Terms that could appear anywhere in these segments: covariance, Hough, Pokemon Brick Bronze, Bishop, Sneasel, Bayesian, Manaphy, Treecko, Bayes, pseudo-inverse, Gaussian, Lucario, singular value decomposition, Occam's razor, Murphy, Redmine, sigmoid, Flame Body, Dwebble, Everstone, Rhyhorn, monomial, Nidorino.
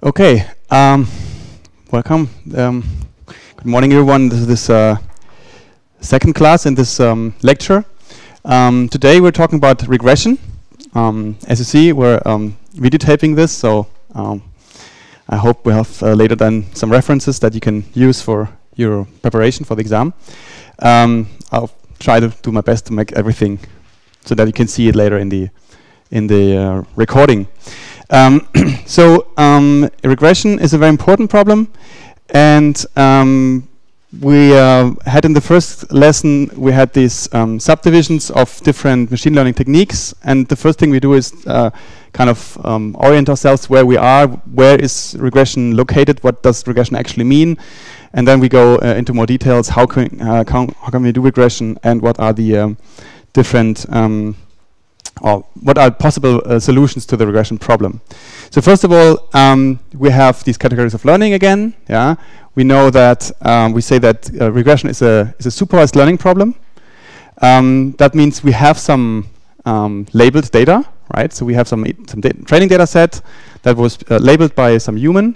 Okay, welcome. Good morning, everyone. This is second class in this lecture. Today we're talking about regression. As you see, we're videotaping this, so I hope we have later then some references that you can use for your preparation for the exam. I'll try to do my best to make everything so that you can see it later in the recording. Regression is a very important problem, and we had in the first lesson, we had these subdivisions of different machine learning techniques, and the first thing we do is kind of orient ourselves where we are, where is regression located, what does regression actually mean, and then we go into more details, how can we do regression, and what are the different or what are possible solutions to the regression problem. So first of all, we have these categories of learning again. Yeah, we know that we say that regression is a supervised learning problem. That means we have some labeled data, right? So we have some training data set that was labeled by some human,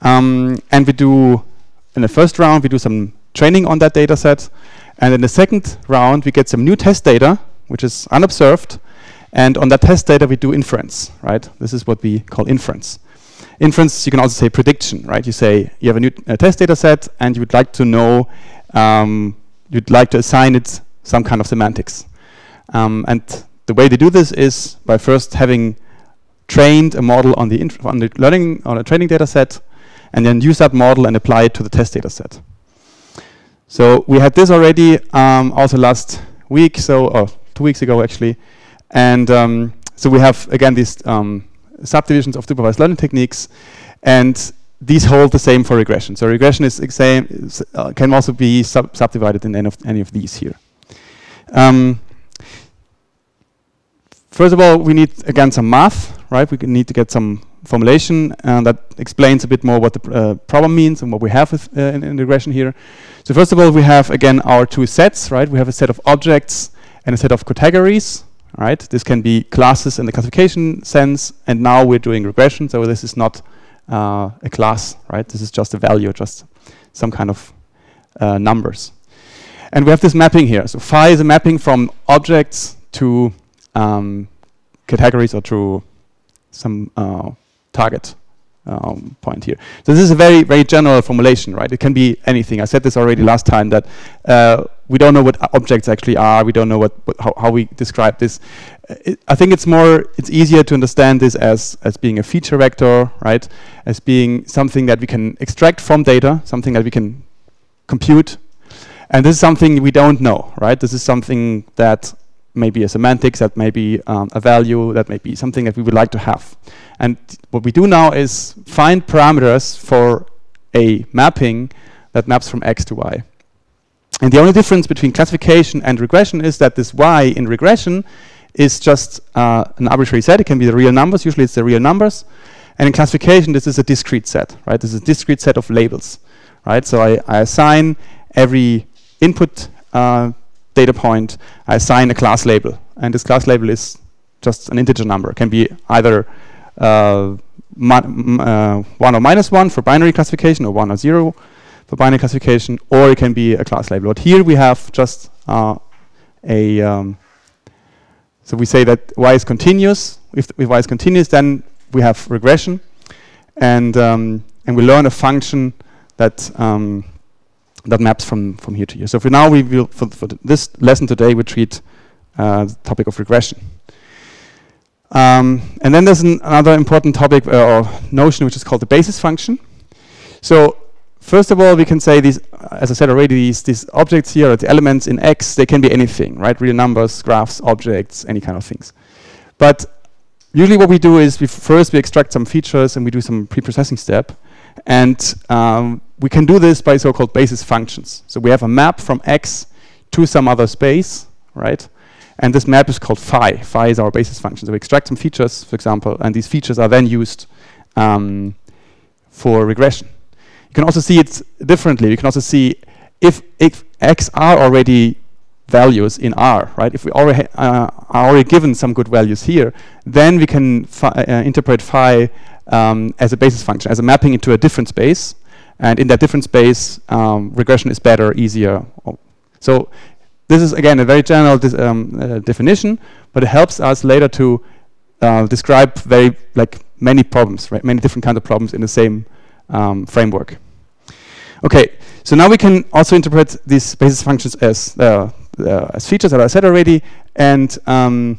and we do in the first round we do some training on that data set, and in the second round we get some new test data which is unobserved. And on that test data, we do inference, right? This is what we call inference. Inference, you can also say prediction, right? You say you have a new test data set, and you would like to know, you'd like to assign it some kind of semantics. And the way they do this is by first having trained a model on the training data set, and then use that model and apply it to the test data set. So we had this already also last week, so or 2 weeks ago actually. And so we have, again, these subdivisions of supervised learning techniques, and these hold the same for regression. So regression is can also be subdivided in any of these here. First of all, we need, again, some math, right? We need to get some formulation that explains a bit more what the problem means and what we have with, in regression here. So first of all, we have, again, our two sets, right? We have a set of objects and a set of categories. Right, this can be classes in the classification sense, and now we're doing regression, so this is not a class, right? This is just a value, just some kind of numbers. And we have this mapping here. So phi is a mapping from objects to categories or to some target point here. So this is a very, very general formulation, right? It can be anything. I said this already last time that we don't know what objects actually are. We don't know how we describe this. I think it's easier to understand this as being a feature vector, right? As being something that we can extract from data, something that we can compute. And this is something we don't know, right? This is something that may be a semantics, that may be a value, that may be something that we would like to have. And what we do now is find parameters for a mapping that maps from X to Y. And the only difference between classification and regression is that this Y in regression is just an arbitrary set. It can be the real numbers. Usually it's the real numbers. And in classification, this is a discrete set, right? This is a discrete set of labels, right? So I assign every input data point, I assign a class label. And this class label is just an integer number. It can be either 1 or minus 1 for binary classification, or 1 or 0. For binary classification, or it can be a class label. But here we have just so we say that Y is continuous. If Y is continuous, then we have regression, and we learn a function that that maps from here to here. So for now, we will for this lesson today we treat the topic of regression. And then there's another important topic or notion which is called the basis function. So first of all, we can say these, as I said already, these objects here, or the elements in X, they can be anything, right? Real numbers, graphs, objects, any kind of things. But usually what we do is first we extract some features and we do some pre-processing step. And we can do this by so-called basis functions. So we have a map from X to some other space, right? And this map is called phi. Phi is our basis function. So we extract some features, for example, and these features are then used for regression. You can also see it differently. You can also see if X are already values in R, right? If we already are already given some good values here, then we can interpret phi as a basis function, as a mapping into a different space. And in that different space, regression is better, easier. So this is, again, a very general definition, but it helps us later to describe very many problems, right? Many different kinds of problems in the same framework. Okay, so now we can also interpret these basis functions as features that I said already, and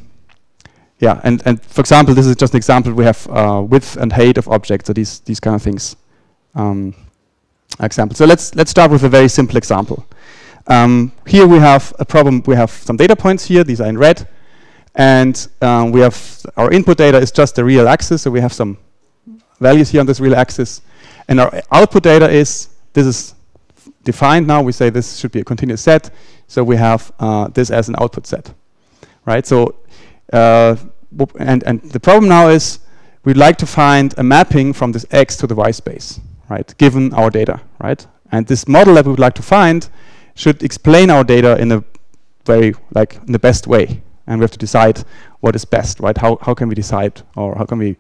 yeah, and for example, this is just an example. We have width and height of objects, so these kind of things. Example. So let's start with a very simple example. Here we have a problem. We have some data points here. These are in red, and we have our input data is just the real axis. So we have some values here on this real axis, and our output data is this is defined now. We say this should be a continuous set. So we have this as an output set, right? So and the problem now is we'd like to find a mapping from this X to the Y space, right? Given our data, right? And this model that we would like to find should explain our data in a very in the best way. And we have to decide what is best, right? How can we decide, or how can we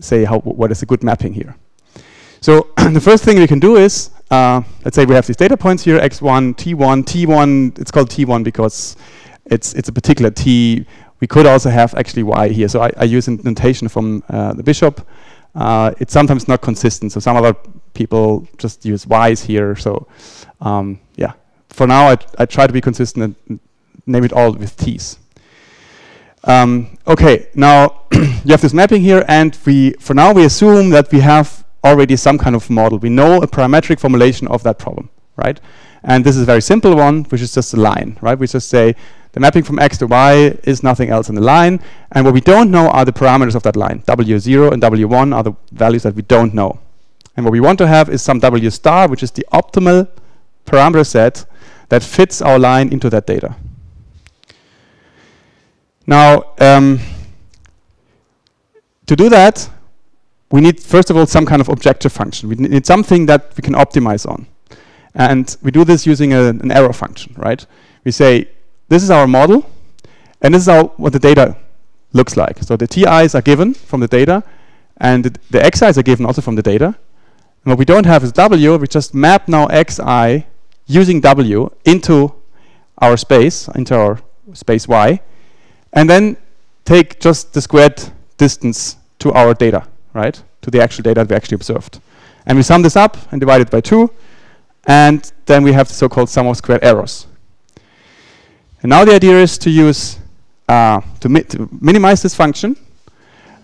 say what is a good mapping here? So the first thing we can do is, let's say we have these data points here, x1, t1, t1, it's called t1 because it's a particular t. We could also have actually y here. So I use an notation from the Bishop. It's sometimes not consistent, so some other people just use y's here. So yeah, for now I try to be consistent and name it all with t's. Okay, now you have this mapping here, and for now we assume that we have already some kind of model. We know a parametric formulation of that problem, right? And this is a very simple one, which is just a line, right? We just say the mapping from x to y is nothing else in the line, and what we don't know are the parameters of that line. W0 and W1 are the values that we don't know. And what we want to have is some W star, which is the optimal parameter set that fits our line into that data. Now, to do that, we need, first of all, some kind of objective function. We need something that we can optimize on. And we do this using an error function, right? We say, this is our model, and this is what the data looks like. So the ti's are given from the data, and the xi's are given also from the data. And what we don't have is w. We just map now xi using w into our space, y, and then take just the squared distance to our data, right? To the actual data that we actually observed. And we sum this up and divide it by 2, and then we have the so-called sum of squared errors. And now the idea is to use to minimize this function,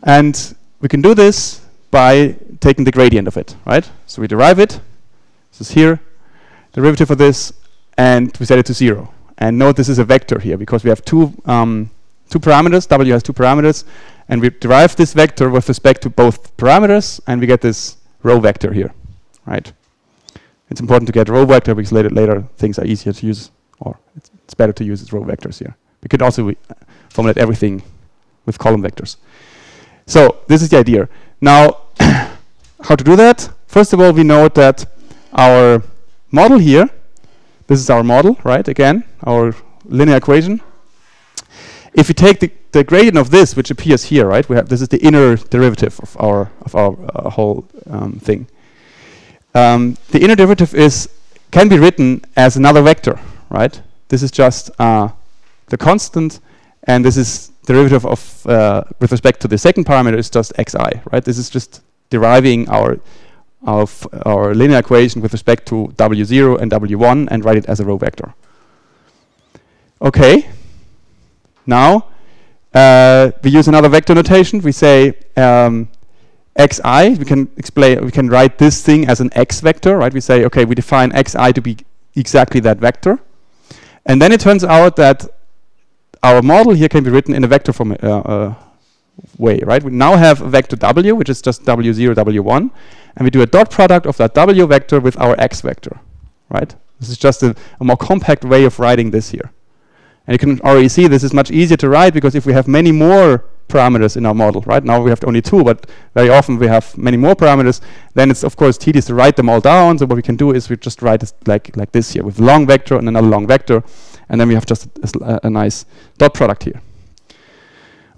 and we can do this by taking the gradient of it, right? So we derive it. This is here, derivative of this, and we set it to 0. And note this is a vector here because we have two parameters. W has two parameters, and we derive this vector with respect to both parameters, and we get this row vector here, right? It's important to get row vector because later things are easier to use, or it's better to use row vectors here. We could also formulate everything with column vectors. So this is the idea. Now, how to do that? First of all, we note that our model here, this is our model, right? Again, our linear equation. If we take the gradient of this, which appears here, right? This is the inner derivative of our whole thing. The inner derivative can be written as another vector, right? This is just the constant, and this is derivative of with respect to the second parameter is just xi, right? This is just deriving our linear equation with respect to w0 and w1, and write it as a row vector. Okay. Now we use another vector notation. We say xi. We can write this thing as an x vector, right? We say, okay, we define xi to be exactly that vector. And then it turns out that our model here can be written in a vector form way, right? We now have a vector w, which is just w0, w1, and we do a dot product of that w vector with our x vector, right? This is just a more compact way of writing this here. And you can already see this is much easier to write because if we have many more parameters in our model, right? Now we have only 2, but very often we have many more parameters. Then it's, of course, tedious to write them all down. So what we can do is we just write it like this here with a long vector and another long vector. And then we have just a nice dot product here.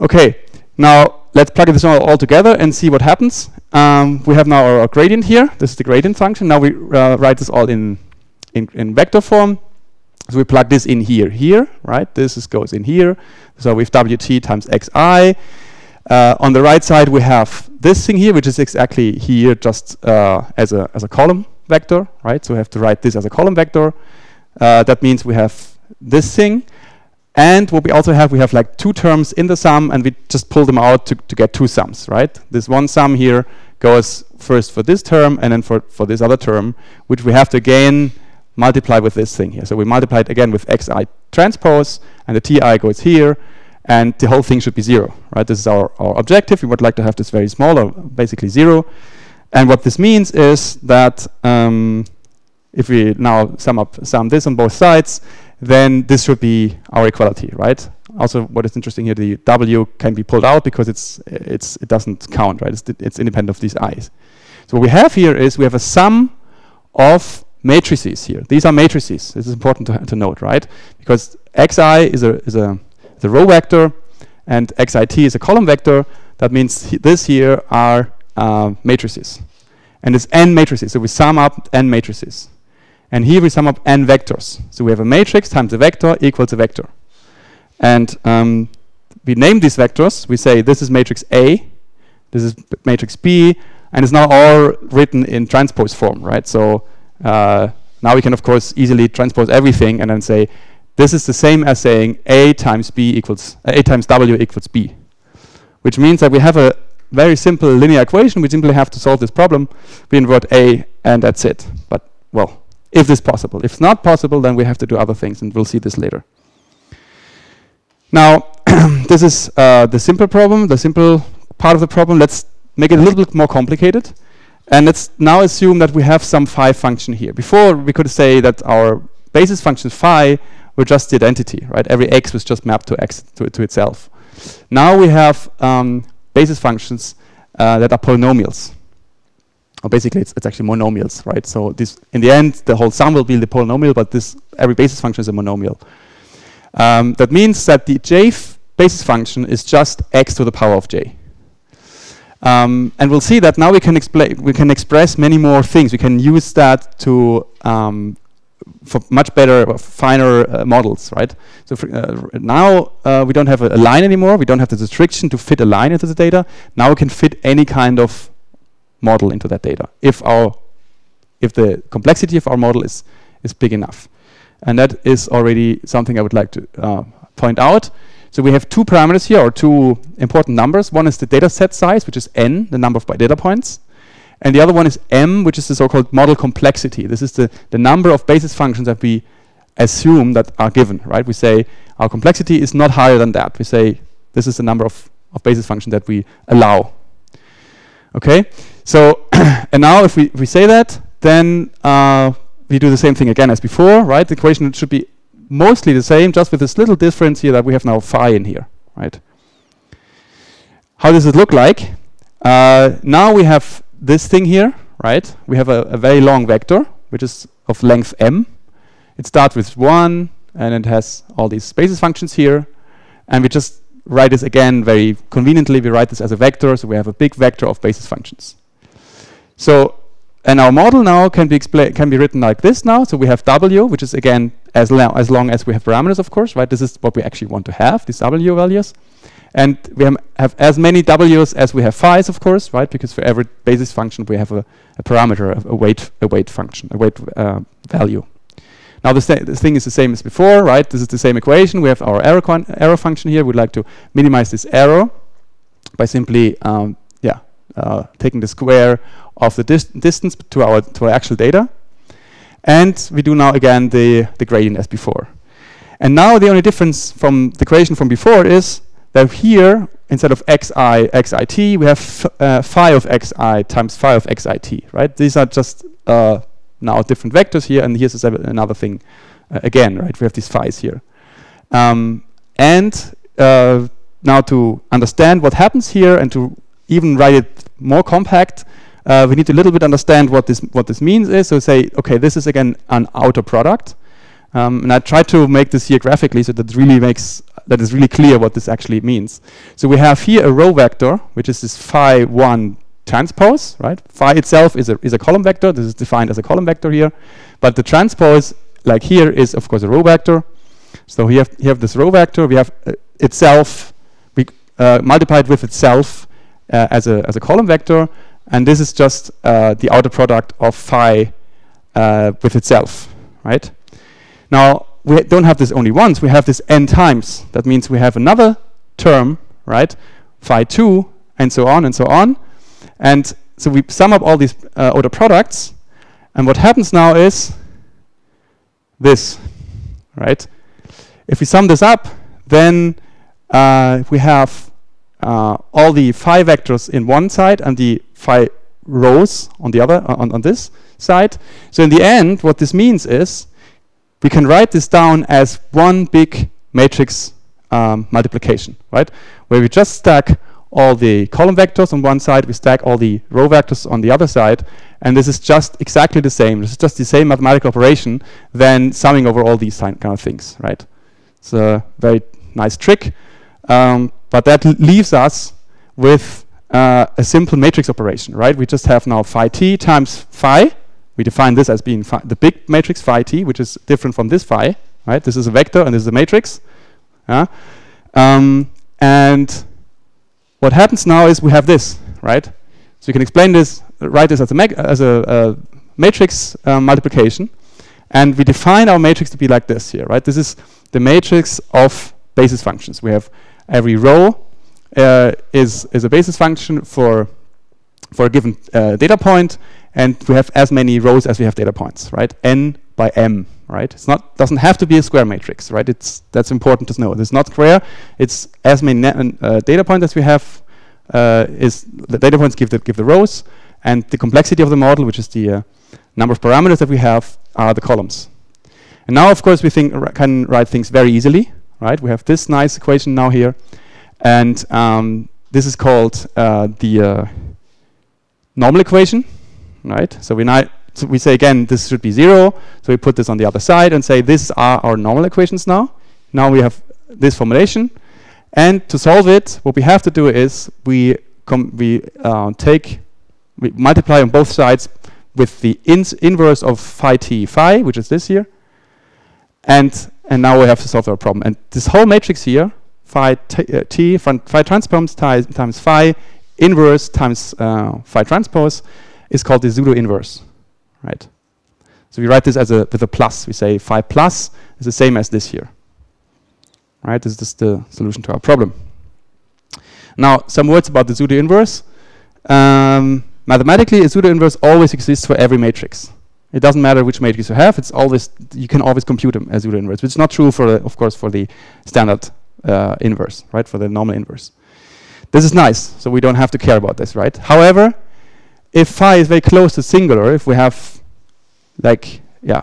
Okay, now let's plug this all together and see what happens. We have now our gradient here. This is the gradient function. Now we write this all in vector form. So we plug this in here, right? This goes in here. So we have wt times xi. On the right side, we have this thing here, which is exactly here, just as a column vector, right? So we have to write this as a column vector. That means we have this thing. And what we also have, we have like two terms in the sum, and we just pull them out to get two sums, right? This one sum here goes first for this term and then for this other term, which we have to again multiply with this thing here. So we multiply it again with xi transpose, and the ti goes here, and the whole thing should be 0, right? This is our objective. We would like to have this very small, or basically 0. And what this means is that if we now sum this on both sides, then this should be our equality, right? Also, what is interesting here, the w can be pulled out because it doesn't count, right? It's independent of these i's. So what we have here is we have a sum of matrices here. These are matrices. This is important to note, right? Because xi is a row vector, and xit is a column vector. That means this here are matrices. And it's n matrices, so we sum up n matrices. And here we sum up n vectors. So we have a matrix times a vector equals a vector. And we name these vectors. We say this is matrix A, this is matrix B, and it's now all written in transpose form, right? So now we can, of course, easily transpose everything and then say this is the same as saying A times B equals A times W equals B, which means that we have a very simple linear equation. We simply have to solve this problem. We invert A, and that's it. But well, if this is possible. If it's not possible, then we have to do other things, and we'll see this later. Now, this is the simple problem, the simple part of the problem. Let's make it a little bit more complicated. And let's now assume that we have some phi function here. Before, we could say that our basis function phi were just the identity, right? Every x was just mapped to x to itself. Now we have basis functions that are polynomials. Or basically, it's actually monomials, right? So this, in the end, the whole sum will be the polynomial, but this every basis function is a monomial. That means that the jth basis function is just x to the power of j. And we'll see that now we can express many more things. We can use that to for much better, finer models, right? So now we don't have a line anymore. We don't have the restriction to fit a line into the data. Now we can fit any kind of model into that data if the complexity of our model is big enough. And that is already something I would like to point out. So we have two parameters here, or two important numbers. One is the data set size, which is n, the number of data points. And the other one is m, which is the so-called model complexity. This is the number of basis functions that we assume that are given, right? We say our complexity is not higher than that. We say this is the number of basis functions that we allow. Okay? So, and now if we say that, then we do the same thing again as before, right? The equation should be mostly the same, just with this little difference here that we have now phi in here, right? How does it look like? Now we have this thing here, right? We have a very long vector, which is of length m. It starts with 1, and it has all these basis functions here. And we just write this again very conveniently. We write this as a vector, so we have a big vector of basis functions. So, and our model now can be written like this now. So we have w, which is again as long as we have parameters, of course, right? This is what we actually want to have, these w values. And we have as many w's as we have phi's, of course, right? Because for every basis function, we have a parameter, a weight function, a weight value. Now this thing is the same as before, right? This is the same equation. We have our error function here. We'd like to minimize this error by simply taking the square of the distance to our actual data. And we do now again the gradient as before. And now the only difference from the equation from before is that here, instead of xi, xit, we have phi of xi times phi of xit, right? These are just now different vectors here, and here's another thing again, right? We have these phi's here. Now to understand what happens here and to even write it more compact, we need to a little bit understand what this means is. So say, okay, this is again an outer product. And I tried to make this here graphically so that is really clear what this actually means. So we have here a row vector, which is this phi 1, transpose, right? Phi itself is a column vector. This is defined as a column vector here. But the transpose, like here, is of course a row vector. So we have this row vector. We have itself, we multiplied with itself as a column vector. And this is just the outer product of phi with itself, right? Now, we don't have this only once. We have this n times. That means we have another term, right? Phi 2, and so on, and so on. And so we sum up all these outer products. And what happens now is this, right? If we sum this up, then we have all the phi vectors in one side and the phi rows on the other, on this side. So in the end, what this means is we can write this down as one big matrix multiplication, right? Where we just stack all the column vectors on one side, we stack all the row vectors on the other side, and this is just exactly the same. This is just the same mathematical operation than summing over all these kind of things, right? It's a very nice trick, but that leaves us with a simple matrix operation, right? We just have now phi t times phi. We define this as being the big matrix phi t, which is different from this phi, right? This is a vector and this is a matrix. Yeah? And what happens now is we have this, right? So you can explain this, write this as a matrix multiplication, and we define our matrix to be like this here, right? This is the matrix of basis functions. We have every row is a basis function for a given data point, and we have as many rows as we have data points, right? N by M, right? It's not doesn't have to be a square matrix, right? That's important to know. It's not square. It's as many data points as we have is the data points give the rows, and the complexity of the model, which is the number of parameters that we have, are the columns. And now, of course, we can write things very easily, right? We have this nice equation now here, and this is called the normal equation, right? So we say again, this should be 0. So we put this on the other side and say these are our normal equations now. Now we have this formulation, and to solve it, what we have to do is we multiply on both sides with the inverse of phi t phi, which is this here, and now we have to solve our problem. And this whole matrix here, phi t phi transpose times phi inverse times phi transpose, is called the pseudo inverse, right? So we write this with a plus. We say phi plus is the same as this here, right? This is the solution to our problem. Now, some words about the pseudo inverse. Mathematically, a pseudo inverse always exists for every matrix. It doesn't matter which matrix you have. It's always you can always compute a pseudo inverse, which is not true of course for the standard inverse, right? For the normal inverse. This is nice, so we don't have to care about this, right? However, if phi is very close to singular, if we have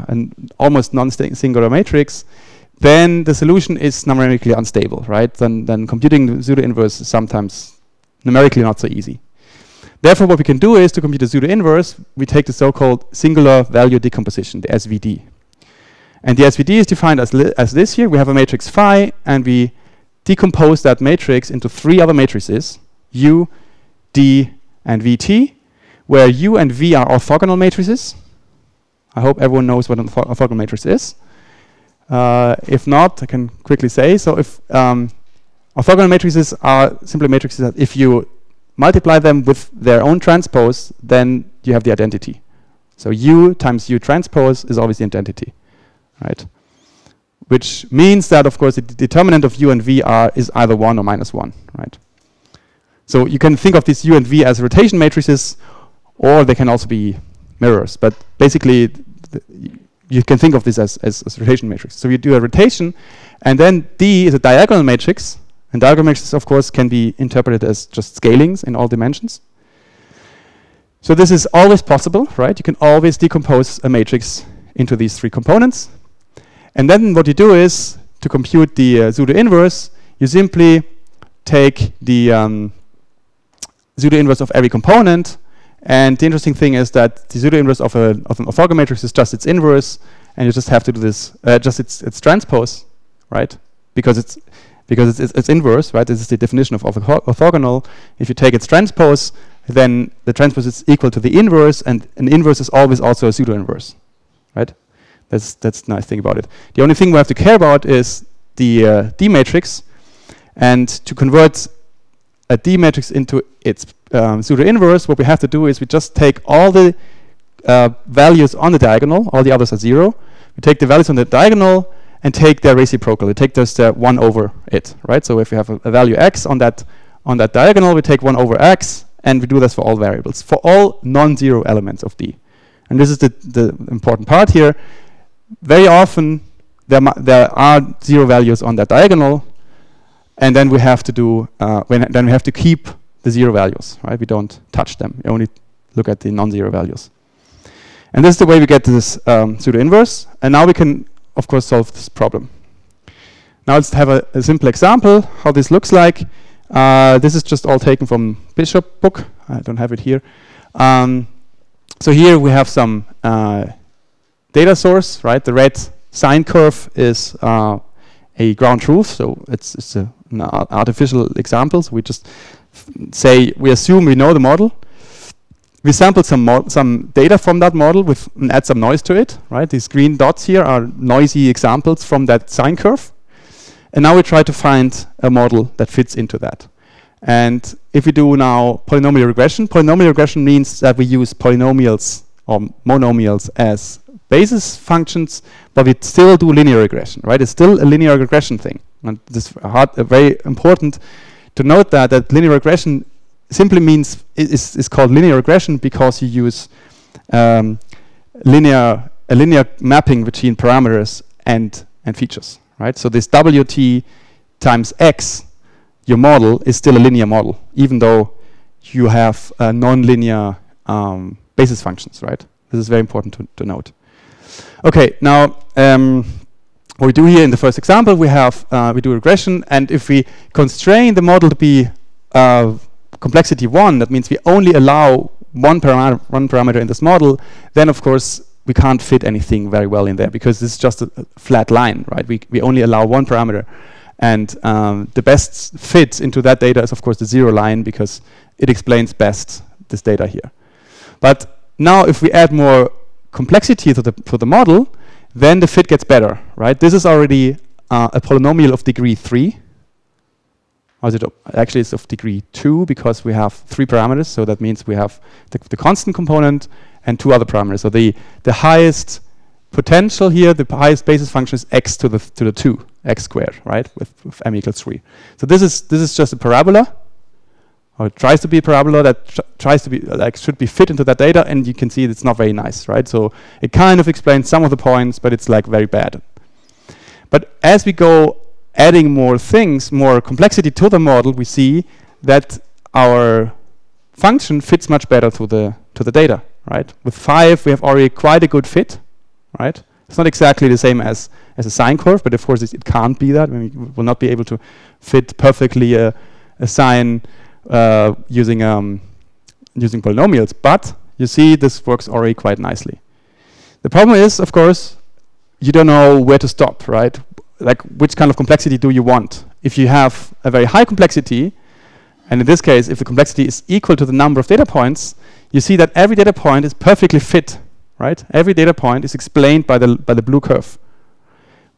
an almost non-singular matrix, then the solution is numerically unstable, right? Then computing the pseudo-inverse is sometimes numerically not so easy. Therefore, what we can do is, to compute the pseudo-inverse, we take the so-called singular value decomposition, the SVD. And the SVD is defined as this here. We have a matrix phi, and we decompose that matrix into three other matrices, U, D, and VT, where U and V are orthogonal matrices. I hope everyone knows what an orthogonal matrix is. If not, I can quickly say. So if orthogonal matrices are simply matrices that if you multiply them with their own transpose, then you have the identity. So U times U transpose is always the identity, right? Which means that, of course, the determinant of U and V is either 1 or -1, right? So you can think of these U and V as rotation matrices, or they can also be mirrors. But basically, you can think of this as rotation matrix. So you do a rotation, and then D is a diagonal matrix. And diagonal matrices, of course, can be interpreted as just scalings in all dimensions. So this is always possible, right? You can always decompose a matrix into these three components. And then what you do is, to compute the pseudo-inverse, you simply take the pseudo-inverse of every component. And the interesting thing is that the pseudo-inverse of an orthogonal matrix is just its inverse, and you just have to do this just its transpose, right? Because it's inverse, right? This is the definition of orthogonal. If you take its transpose, then the transpose is equal to the inverse, and an inverse is always also a pseudo-inverse, right? That's the nice thing about it. The only thing we have to care about is the D matrix, and to convert a D matrix into its pseudo-inverse, what we have to do is we just take all the values on the diagonal, all the others are 0, we take the values on the diagonal and take their reciprocal, we take just 1 over it, right? So if we have a value x on that diagonal, we take 1 over x, and we do this for all variables, for all non-zero elements of D. And this is the important part here. Very often, there are zero values on that diagonal, and then we have to do, then we have to keep the zero values, right? We don't touch them, we only look at the non-zero values. And this is the way we get this pseudo-inverse, and now we can, of course, solve this problem. Now let's have a simple example, how this looks like. This is just all taken from Bishop book, I don't have it here. So here we have some data source, right? The red sine curve is a ground truth, so it's an artificial example. So we just say, we assume we know the model. We sampled some data from that model and add some noise to it, right? These green dots here are noisy examples from that sine curve. And now we try to find a model that fits into that. And if we do now polynomial regression means that we use polynomials or monomials as basis functions, but we still do linear regression, right? It's still a linear regression thing. And this is very important to note that linear regression simply means it's called linear regression because you use a linear mapping between parameters and features. Right? So this WT times X, your model, is still a linear model, even though you have non-linear basis functions, right? This is very important to note. Okay, now what we do here in the first example, we do regression, and if we constrain the model to be complexity 1, that means we only allow one parameter in this model, then of course we can't fit anything very well in there because this is just a flat line, right? We only allow one parameter, and the best fit into that data is of course the zero line because it explains best this data here. But now if we add more complexity to the model, then the fit gets better, right? This is already a polynomial of degree 3. Or is it actually, it's of degree 2 because we have 3 parameters, so that means we have the constant component and 2 other parameters. So the highest potential here, the highest basis function is x to the 2, x squared, right? With m equals 3. So this is just a parabola, or it tries to be a parabola that tries to be should be fit into that data, and you can see it's not very nice, right? So it kind of explains some of the points, but it's like very bad. But as we go adding more things, more complexity to the model, we see that our function fits much better to the data, right? With 5, we have already quite a good fit, right? It's not exactly the same as a sine curve, but of course it can't be that. I mean, we will not be able to fit perfectly a sine using polynomials, but you see this works already quite nicely. The problem is, of course, you don't know where to stop, right? Like, which kind of complexity do you want? If you have a very high complexity, and in this case, if the complexity is equal to the number of data points, you see that every data point is perfectly fit, right? Every data point is explained by the blue curve.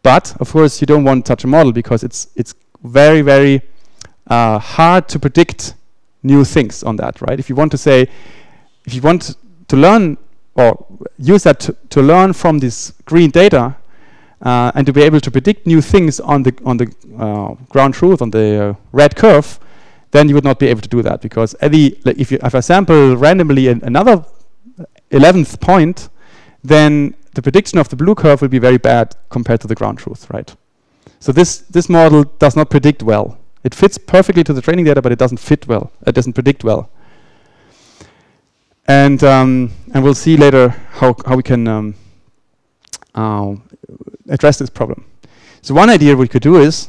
But of course, you don't want such a model because it's very, very hard to predict new things on that, right? If you want to say, if you want to learn or use that to learn from this green data, and to be able to predict new things on the ground truth, on the red curve, then you would not be able to do that because if I sample randomly another 11th point, then the prediction of the blue curve will be very bad compared to the ground truth, right? So this model does not predict well. It fits perfectly to the training data, but it doesn't fit well. It doesn't predict well. And we'll see later how we can address this problem. So one idea we could do is,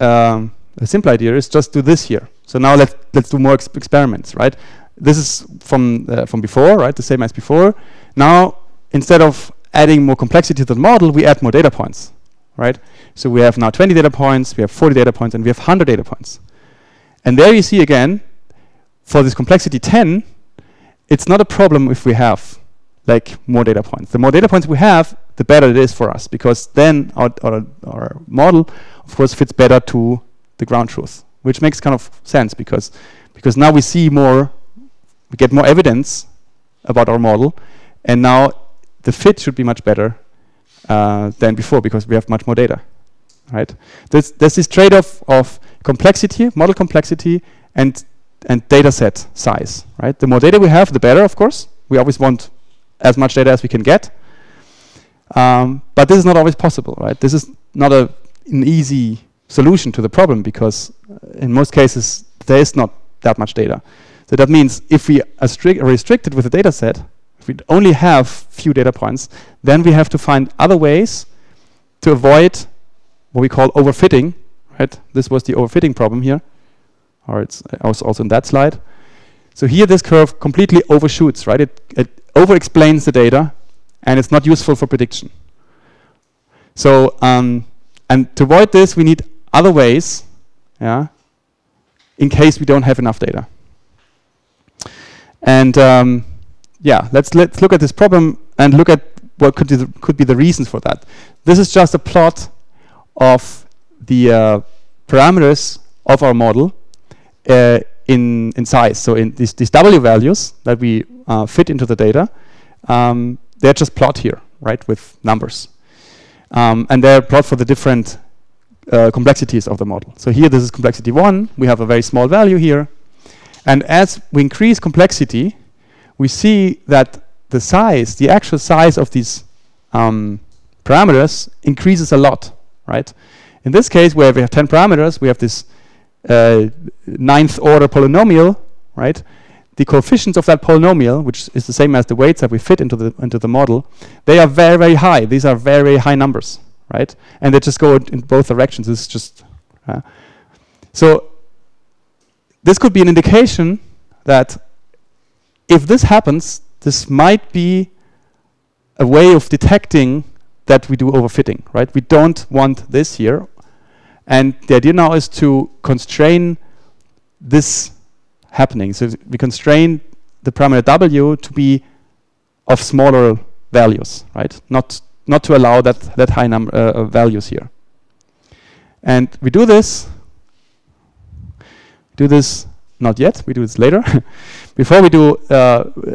a simple idea is just do this here. So now let's do more experiments, right? This is from before, right? The same as before. Now, instead of adding more complexity to the model, we add more data points, right? So we have now 20 data points, we have 40 data points, and we have 100 data points. And there you see again, for this complexity 10, it's not a problem if we have like more data points. The more data points we have, the better it is for us, because then our model, of course, fits better to the ground truth, which makes kind of sense, because now we see more, we get more evidence about our model, and now the fit should be much better than before, because we have much more data, right? There's this trade-off of complexity, model complexity, and data set size, right? The more data we have, the better, of course. We always want as much data as we can get. But this is not always possible, right? This is not an easy solution to the problem, because in most cases there is not that much data. So that means if we are restricted with a data set, if we only have few data points, then we have to find other ways to avoid what we call overfitting, right? This was the overfitting problem here, or it's also in that slide. So here this curve completely overshoots, right? It overexplains the data, and it's not useful for prediction. So, and to avoid this, we need other ways, yeah, in case we don't have enough data. And yeah, let's look at this problem and look at what could be the reasons for that. This is just a plot of the parameters of our model in size. So in these W values that we fit into the data, they're just plot here, right, with numbers. And they're plot for the different complexities of the model. So here this is complexity 1. We have a very small value here. And as we increase complexity, we see that the size, the actual size of these parameters increases a lot, right? In this case, where we have 10 parameters, we have this ninth order polynomial, right? The coefficients of that polynomial, which is the same as the weights that we fit into the model, they are very, very high. These are very, very high numbers, right? And they just go in both directions. This is just so this could be an indication that if this happens, this might be a way of detecting that we do overfitting, right? We don't want this here, and the idea now is to constrain this happening. So we constrain the parameter W to be of smaller values, right? Not to allow that high number values here. And we do this. Not yet. We do this later. Before we do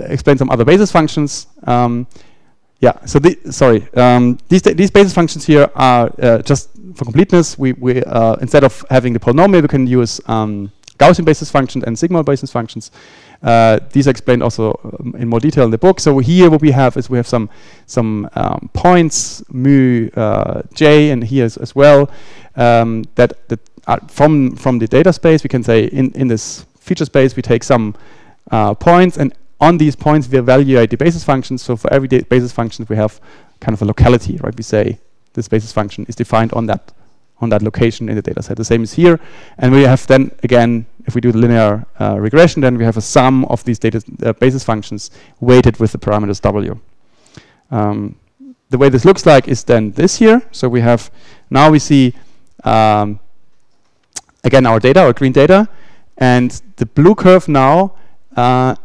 explain some other basis functions. Yeah. So these basis functions here are just for completeness. We instead of having the polynomial, we can use Gaussian basis functions and sigmoid basis functions. These are explained also in more detail in the book. So here what we have is we have some points, mu, j, and here as well, that are from the data space. We can say in this feature space we take some points, and on these points we evaluate the basis functions. So for every basis function we have kind of a locality, right? We say this basis function is defined on that location in the data set. The same is here, and we have then again, if we do the linear regression, then we have a sum of these data basis functions weighted with the parameters W. The way this looks like is then this here. So we have, now we see again our data, our green data, and the blue curve now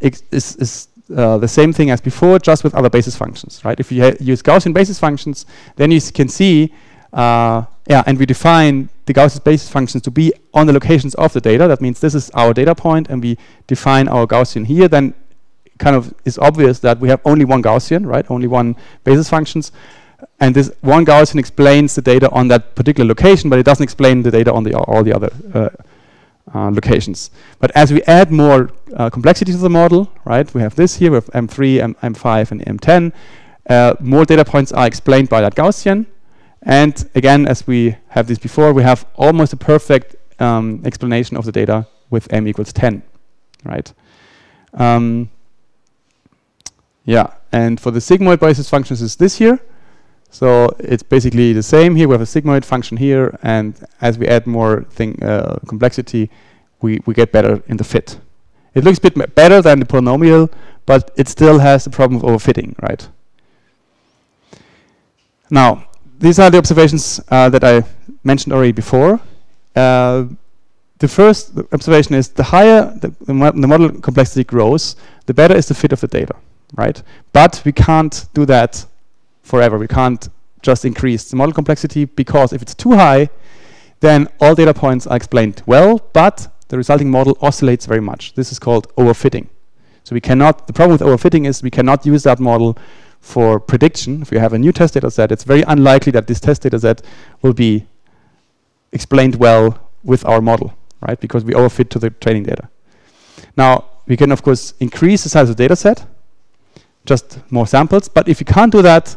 is the same thing as before, just with other basis functions, right? If you use Gaussian basis functions, then you can see yeah, and we define the Gaussian basis functions to be on the locations of the data. That means this is our data point, and we define our Gaussian here. Then it kind of is obvious that we have only one Gaussian, right? Only one basis functions. And this one Gaussian explains the data on that particular location, but it doesn't explain the data on all the other locations. But as we add more complexity to the model, right? We have this here with M3, M5, and M10. More data points are explained by that Gaussian. And again, as we have this before, we have almost a perfect explanation of the data with m equals 10, right? Yeah, and for the sigmoid basis functions is this here. So it's basically the same here. We have a sigmoid function here, and as we add more complexity, we get better in the fit. It looks a bit better than the polynomial, but it still has the problem of overfitting, right? Now, these are the observations that I mentioned already before. The first observation is the higher the model complexity grows, the better is the fit of the data, right? But we can't do that forever. We can't just increase the model complexity, because if it's too high, then all data points are explained well, but the resulting model oscillates very much. This is called overfitting. So we cannot, the problem with overfitting is we cannot use that model for prediction. If we have a new test data set, it's very unlikely that this test data set will be explained well with our model, right? Because we overfit to the training data. Now, we can, of course, increase the size of the data set, just more samples, but if you can't do that,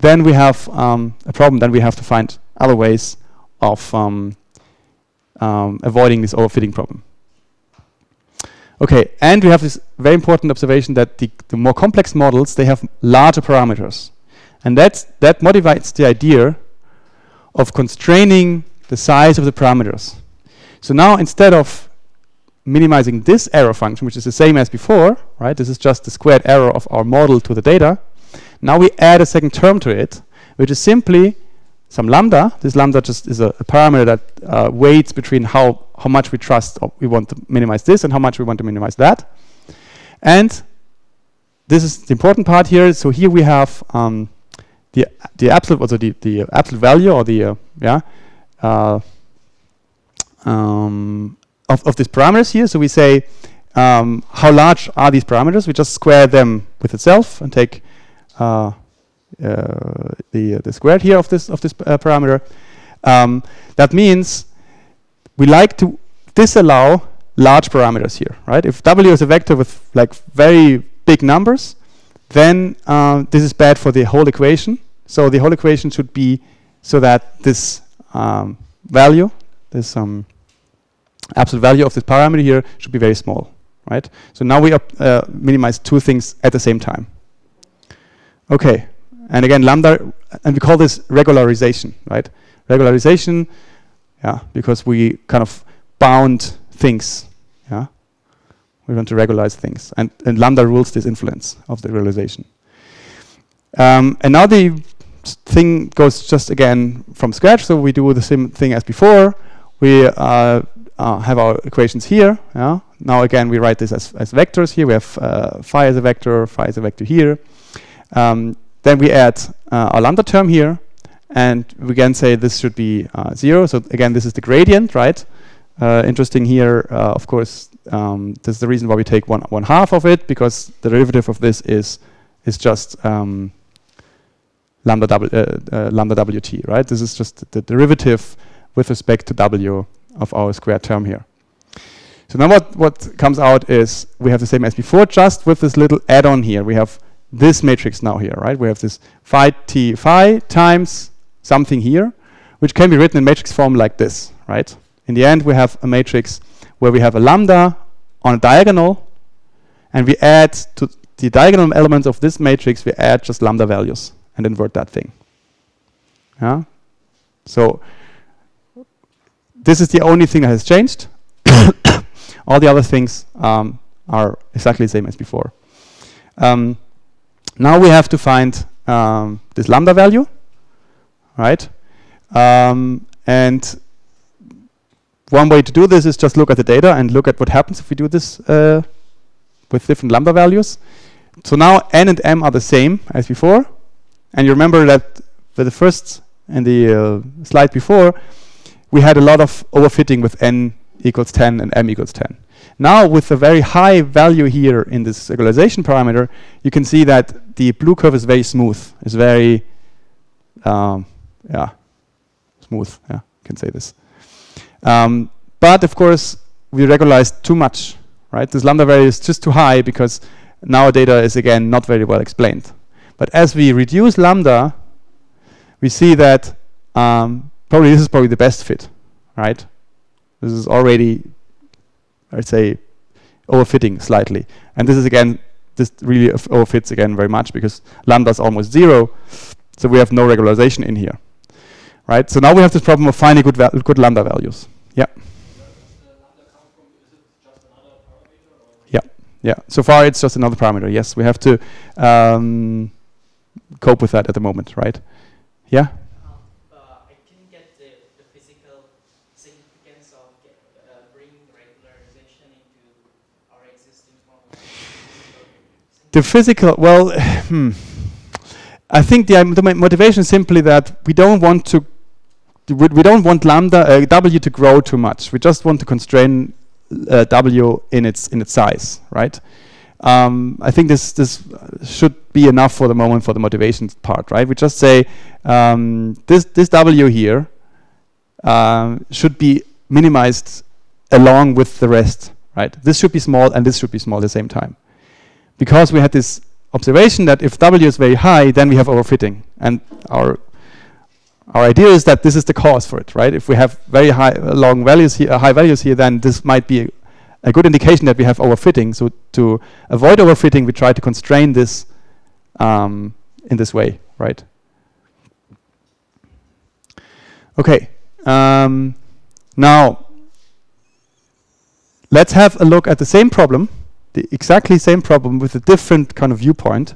then we have a problem. Then we have to find other ways of avoiding this overfitting problem. Okay, and we have this very important observation that the more complex models, they have larger parameters. And that motivates the idea of constraining the size of the parameters. So now, instead of minimizing this error function, which is the same as before, right? This is just the squared error of our model to the data. Now we add a second term to it, which is simply some lambda. This lambda just is a parameter that weights between how much we trust or we want to minimize this and how much we want to minimize that. And this is the important part here. So here we have the absolute, also the absolute value, or the of these parameters here. So we say how large are these parameters? We just square them with itself and take the squared here of this parameter. That means we like to disallow large parameters here, right? If W is a vector with like very big numbers, then this is bad for the whole equation. So the whole equation should be so that this value, this absolute value of this parameter here should be very small, right? So now we minimize two things at the same time. Okay, and again lambda, and we call this regularization, right? Regularization, yeah, because we kind of bound things, yeah? We want to regularize things, and lambda rules this influence of the regularization. And now the thing goes just again from scratch, so we do the same thing as before. We have our equations here. Yeah? Now again, we write this as vectors here. We have phi as a vector, phi as a vector here. Then we add our lambda term here, and we again say this should be 0. So again, this is the gradient, right? Interesting here, of course, this is the reason why we take one half of it, because the derivative of this is just lambda wt, right? This is just the derivative with respect to w of our squared term here. So now what comes out is we have the same as before, just with this little add-on here. We have this matrix now here, right? We have this phi t phi times something here, which can be written in matrix form like this, right? In the end, we have a matrix where we have a lambda on a diagonal, and we add to the diagonal elements of this matrix, we add just lambda values and invert that thing. Yeah? So this is the only thing that has changed. All the other things are exactly the same as before. Now we have to find this lambda value, right? And one way to do this is just look at the data and look at what happens if we do this with different lambda values. So now n and m are the same as before. And you remember that for the first and the slide before, we had a lot of overfitting with n equals 10 and m equals 10. Now, with a very high value here in this regularization parameter, you can see that the blue curve is very smooth. It's very, smooth. Yeah, you can say this. But of course, we regularized too much, right? This lambda value is just too high because now data is again not very well explained. But as we reduce lambda, we see that this is probably the best fit, right? This is already, I'd say, overfitting slightly. And this is again, this really overfits again very much because lambda is almost 0, so we have no regularization in here, right? So now we have this problem of finding good lambda values. Yeah. Yeah, so far it's just another parameter. Yes, we have to cope with that at the moment, right? Yeah? I didn't get the physical significance of bringing regularization into our existing model. The physical, well, I think the motivation is simply that we don't want to, we don't want W to grow too much. We just want to constrain W in its size, right? I think this should be enough for the moment for the motivation part, right? We just say this W here should be minimized along with the rest, right? This should be small and this should be small at the same time, because we had this observation that if W is very high, then we have overfitting, and our idea is that this is the cause for it, right? If we have very high values here, then this might be a good indication that we have overfitting. So to avoid overfitting, we try to constrain this in this way, right? Okay. Now let's have a look at the same problem, the exactly same problem with a different kind of viewpoint,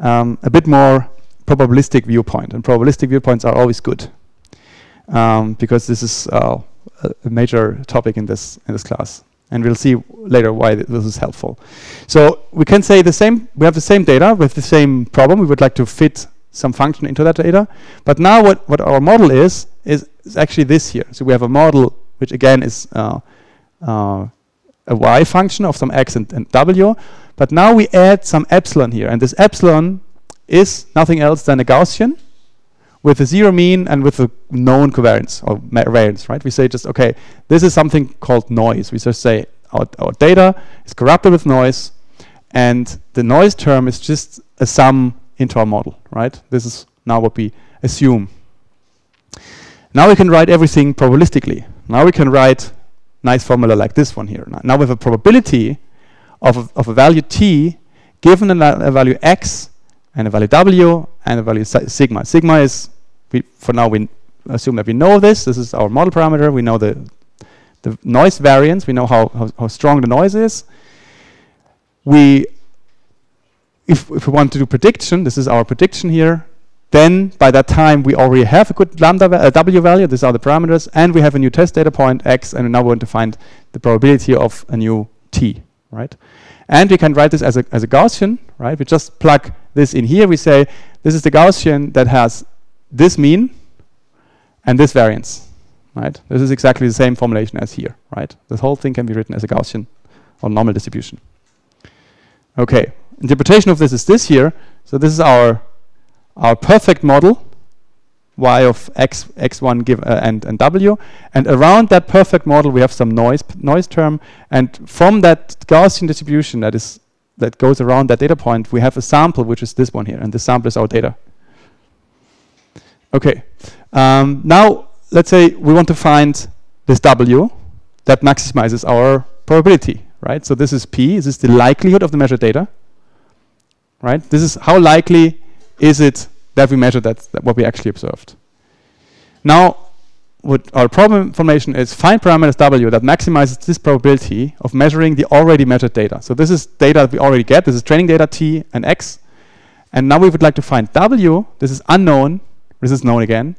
a bit more probabilistic viewpoint, and probabilistic viewpoints are always good because this is a major topic in this class, and we'll see later why this is helpful. So we can say the same. We have the same data with the same problem. We would like to fit some function into that data, but now what our model is actually this here. So we have a model which again is a y function of some x and w, but now we add some epsilon here, and this epsilon is nothing else than a Gaussian with a zero mean and with a known covariance or variance, right? We say just, okay, this is something called noise. We just say our data is corrupted with noise, and the noise term is just a sum into our model, right? This is now what we assume. Now we can write everything probabilistically. Now we can write nice formula like this one here. Now we have a probability of a value t given a value x, and a value w, and a value sigma. Sigma is, for now we assume that we know this. This is our model parameter. We know the noise variance. We know how strong the noise is. If we want to do prediction, this is our prediction here, then by that time we already have a good lambda w value. These are the parameters, and we have a new test data point x, and we now want to find the probability of a new t, right? And we can write this as a Gaussian, right? We just plug this in here. We say this is the Gaussian that has this mean and this variance, right? This is exactly the same formulation as here, right? This whole thing can be written as a Gaussian or normal distribution. Okay, interpretation of this is this here. So this is our perfect model, y of x, x1 and w, and around that perfect model we have some noise term, and from that Gaussian distribution that goes around that data point we have a sample which is this one here, and the sample is our data. Okay, now let's say we want to find this w that maximizes our probability, right? So this is p, this is the likelihood of the measured data, right? This is how likely is it that we measure that what we actually observed. Now, what our problem formulation is, find parameters W that maximizes this probability of measuring the already measured data. So this is data that we already get. This is training data T and X. And now we would like to find W. This is unknown. This is known again.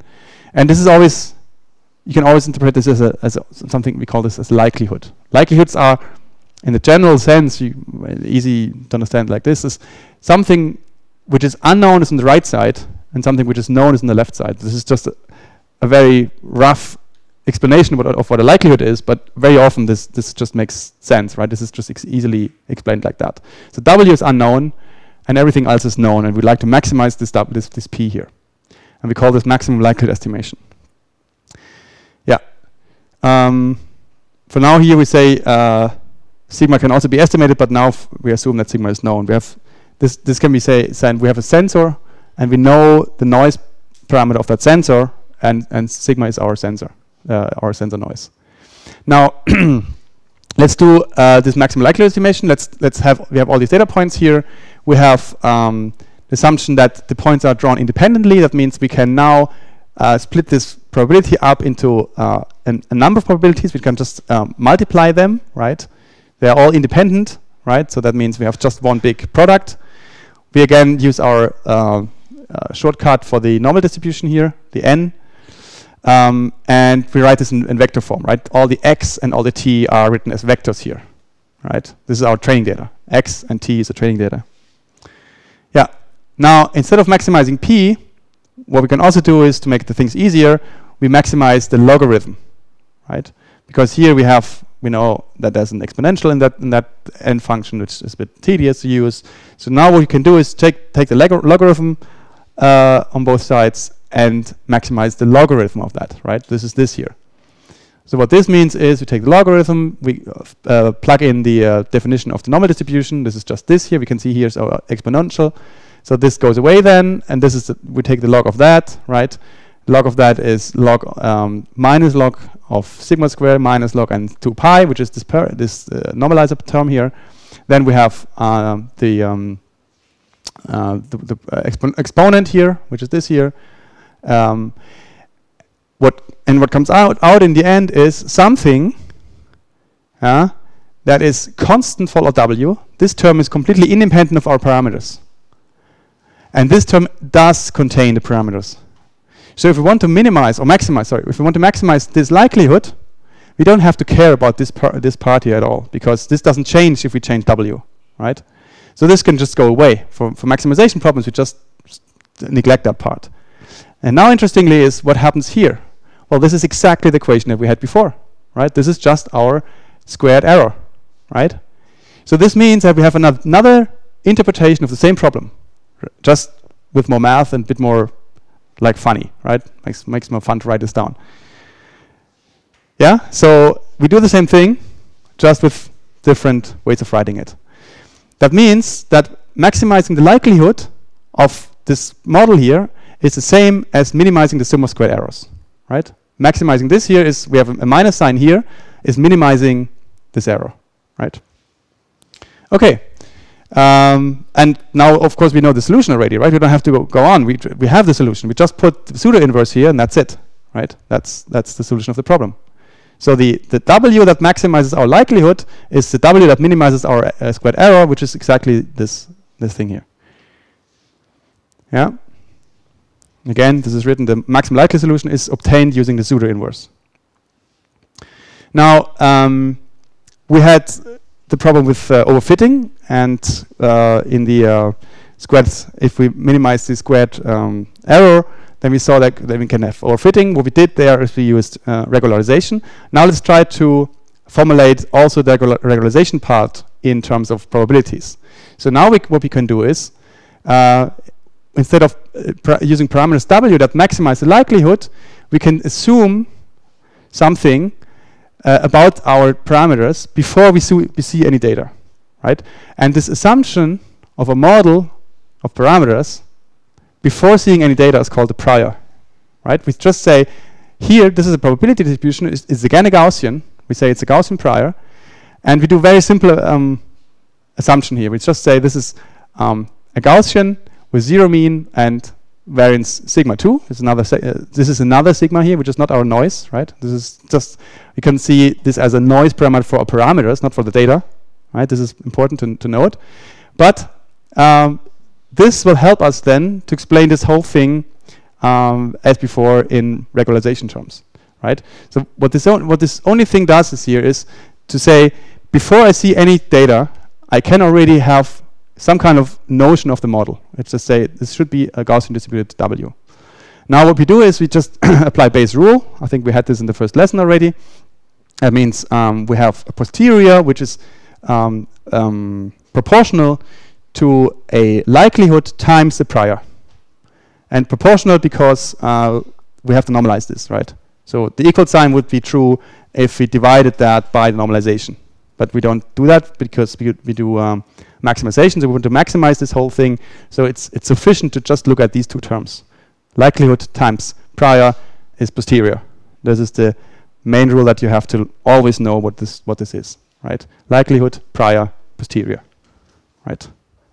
And this is always, you can always interpret this as something, we call this as likelihood. Likelihoods are, in the general sense, easy to understand like this, is something which is unknown is on the right side, and something which is known is on the left side. This is just a very rough explanation of what a likelihood is, but very often this just makes sense, right? This is just easily explained like that. So W is unknown, and everything else is known, and we'd like to maximize this P here. And we call this maximum likelihood estimation. Yeah. For now here we say sigma can also be estimated, but now we assume that sigma is known. We have This can be we have a sensor, and we know the noise parameter of that sensor, and sigma is our sensor noise. Now, let's do this maximum likelihood estimation. We have all these data points here. We have the assumption that the points are drawn independently. That means we can now split this probability up into a number of probabilities. We can just multiply them, right? They are all independent, right? So that means we have just one big product. We again use our shortcut for the normal distribution here, the n, and we write this in vector form, right? All the x and all the t are written as vectors here, right? This is our training data. X and t is the training data. Yeah. Now, instead of maximizing p, what we can also do is, to make the things easier, we maximize the logarithm, right? Because here we have, we know that there's an exponential in that end function, which is a bit tedious to use. So now what you can do is take the logarithm on both sides and maximize the logarithm of that, right? This is this here. So what this means is we take the logarithm, we plug in the definition of the normal distribution. This is just this here. We can see here's our exponential. So this goes away then, and this is we take the log of that, right? Log of that is log minus log of sigma squared minus log and 2 pi, which is this normalizer term here. Then we have the exponent here, which is this here. What comes out in the end is something that is constant for W. This term is completely independent of our parameters. And this term does contain the parameters. So if we want to maximize this likelihood, we don't have to care about this part here at all, because this doesn't change if we change W, right? So this can just go away. For maximization problems, we just neglect that part. And now, interestingly, is what happens here. Well, this is exactly the equation that we had before, right? This is just our squared error, right? So this means that we have another interpretation of the same problem, just with more math and a bit more, like, funny, right? Makes more fun to write this down. Yeah, so we do the same thing, just with different ways of writing it. That means that maximizing the likelihood of this model here is the same as minimizing the sum of squared errors, right? Maximizing this here is, we have a minus sign here, is minimizing this error, right? Okay, and now of course we know the solution already, right? We don't have to go on. We have the solution. We just put the pseudo inverse here, and that's it, right? That's the solution of the problem. So the W that maximizes our likelihood is the W that minimizes our squared error, which is exactly this thing here. Yeah. Again, this is written, the maximum likely solution is obtained using the pseudo-inverse. Now, we had the problem with overfitting, and in the squared, if we minimize the squared error, then we saw that we can have overfitting. What we did there is we used regularization. Now let's try to formulate also the regularization part in terms of probabilities. So now what we can do is, instead of using parameters W that maximize the likelihood, we can assume something about our parameters before we see any data, right? And this assumption of a model of parameters before seeing any data is called the prior, right? We just say, here, this is a probability distribution. It's again a Gaussian. We say it's a Gaussian prior. And we do very simple assumption here. We just say this is a Gaussian with zero mean and variance sigma 2. This is another sigma here, which is not our noise, right? This is just, you can see this as a noise parameter for our parameters, not for the data, right? This is important to note. But this will help us then to explain this whole thing as before in regularization terms, right? So what this only thing does is here is to say, before I see any data, I can already have some kind of notion of the model. Let's just say this should be a Gaussian distributed W. Now what we do is we just apply Bayes' rule. I think we had this in the first lesson already. That means we have a posterior, which is proportional to a likelihood times the prior. And proportional because we have to normalize this, right? So the equal sign would be true if we divided that by the normalization. But we don't do that because we do maximization. So we want to maximize this whole thing. So it's sufficient to just look at these two terms. Likelihood times prior is posterior. This is the main rule that you have to always know what this is, right? Likelihood, prior, posterior, right?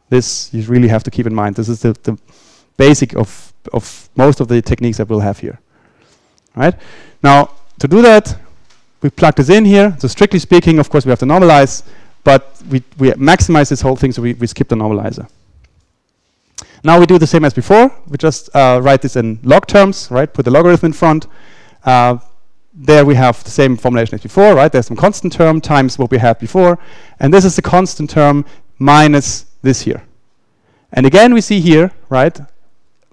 This you really have to keep in mind. This is the basic of most of the techniques that we'll have here, right? Now, to do that, we plug this in here. So strictly speaking, of course, we have to normalize, but we maximize this whole thing, so we skip the normalizer. Now we do the same as before. We just write this in log terms, right? Put the logarithm in front. There we have the same formulation as before, right? There's some constant term times what we had before, and this is the constant term minus this here. And again, we see here, right,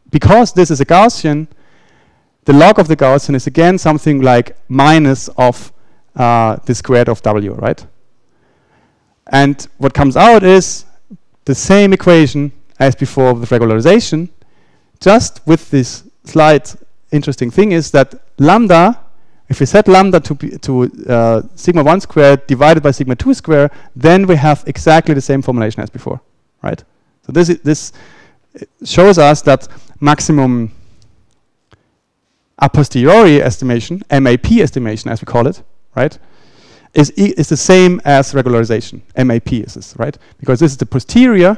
because this is a Gaussian, the log of the Gaussian is again something like minus of the squared of W, right? And what comes out is the same equation as before with regularization, just with this slight interesting thing is that lambda, if we set lambda to sigma 1 squared divided by sigma 2 squared, then we have exactly the same formulation as before, right? So this shows us that maximum a posteriori estimation, MAP estimation as we call it, right, is the same as regularization. MAP is this, right? Because this is the posterior,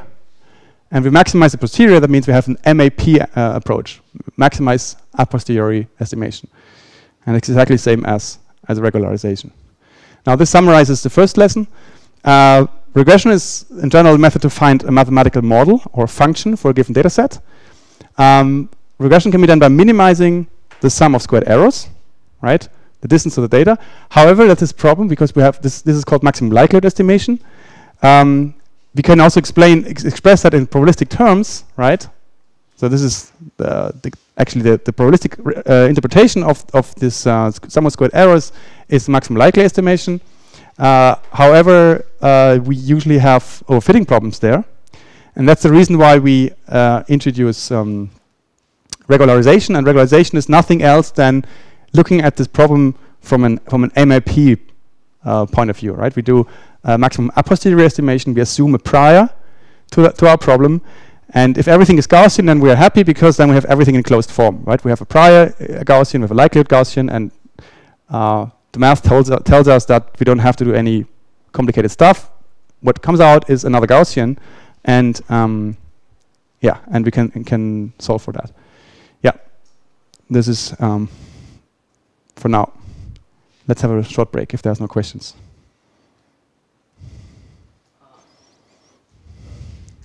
and we maximize the posterior, that means we have an MAP approach, maximize a posteriori estimation. And it's exactly the same as regularization. Now this summarizes the first lesson. Regression is in general a method to find a mathematical model or function for a given data set. Regression can be done by minimizing the sum of squared errors, right? The distance to the data. However, that is a problem because we have this is called maximum likelihood estimation. We can also express that in probabilistic terms, right? So this is actually the probabilistic interpretation of this sum of squared errors is maximum likelihood estimation. However, we usually have overfitting problems there, and that's the reason why we introduce regularization, and regularization is nothing else than looking at this problem from an MAP point of view, right? We do maximum a posteriori estimation, we assume a prior to our problem, and if everything is Gaussian, then we are happy because then we have everything in closed form, right? We have a prior Gaussian, we have a likelihood Gaussian, and the math tells us that we don't have to do any complicated stuff. What comes out is another Gaussian, and yeah, and we can solve for that. Yeah, this is for now. Let's have a short break if there's no questions.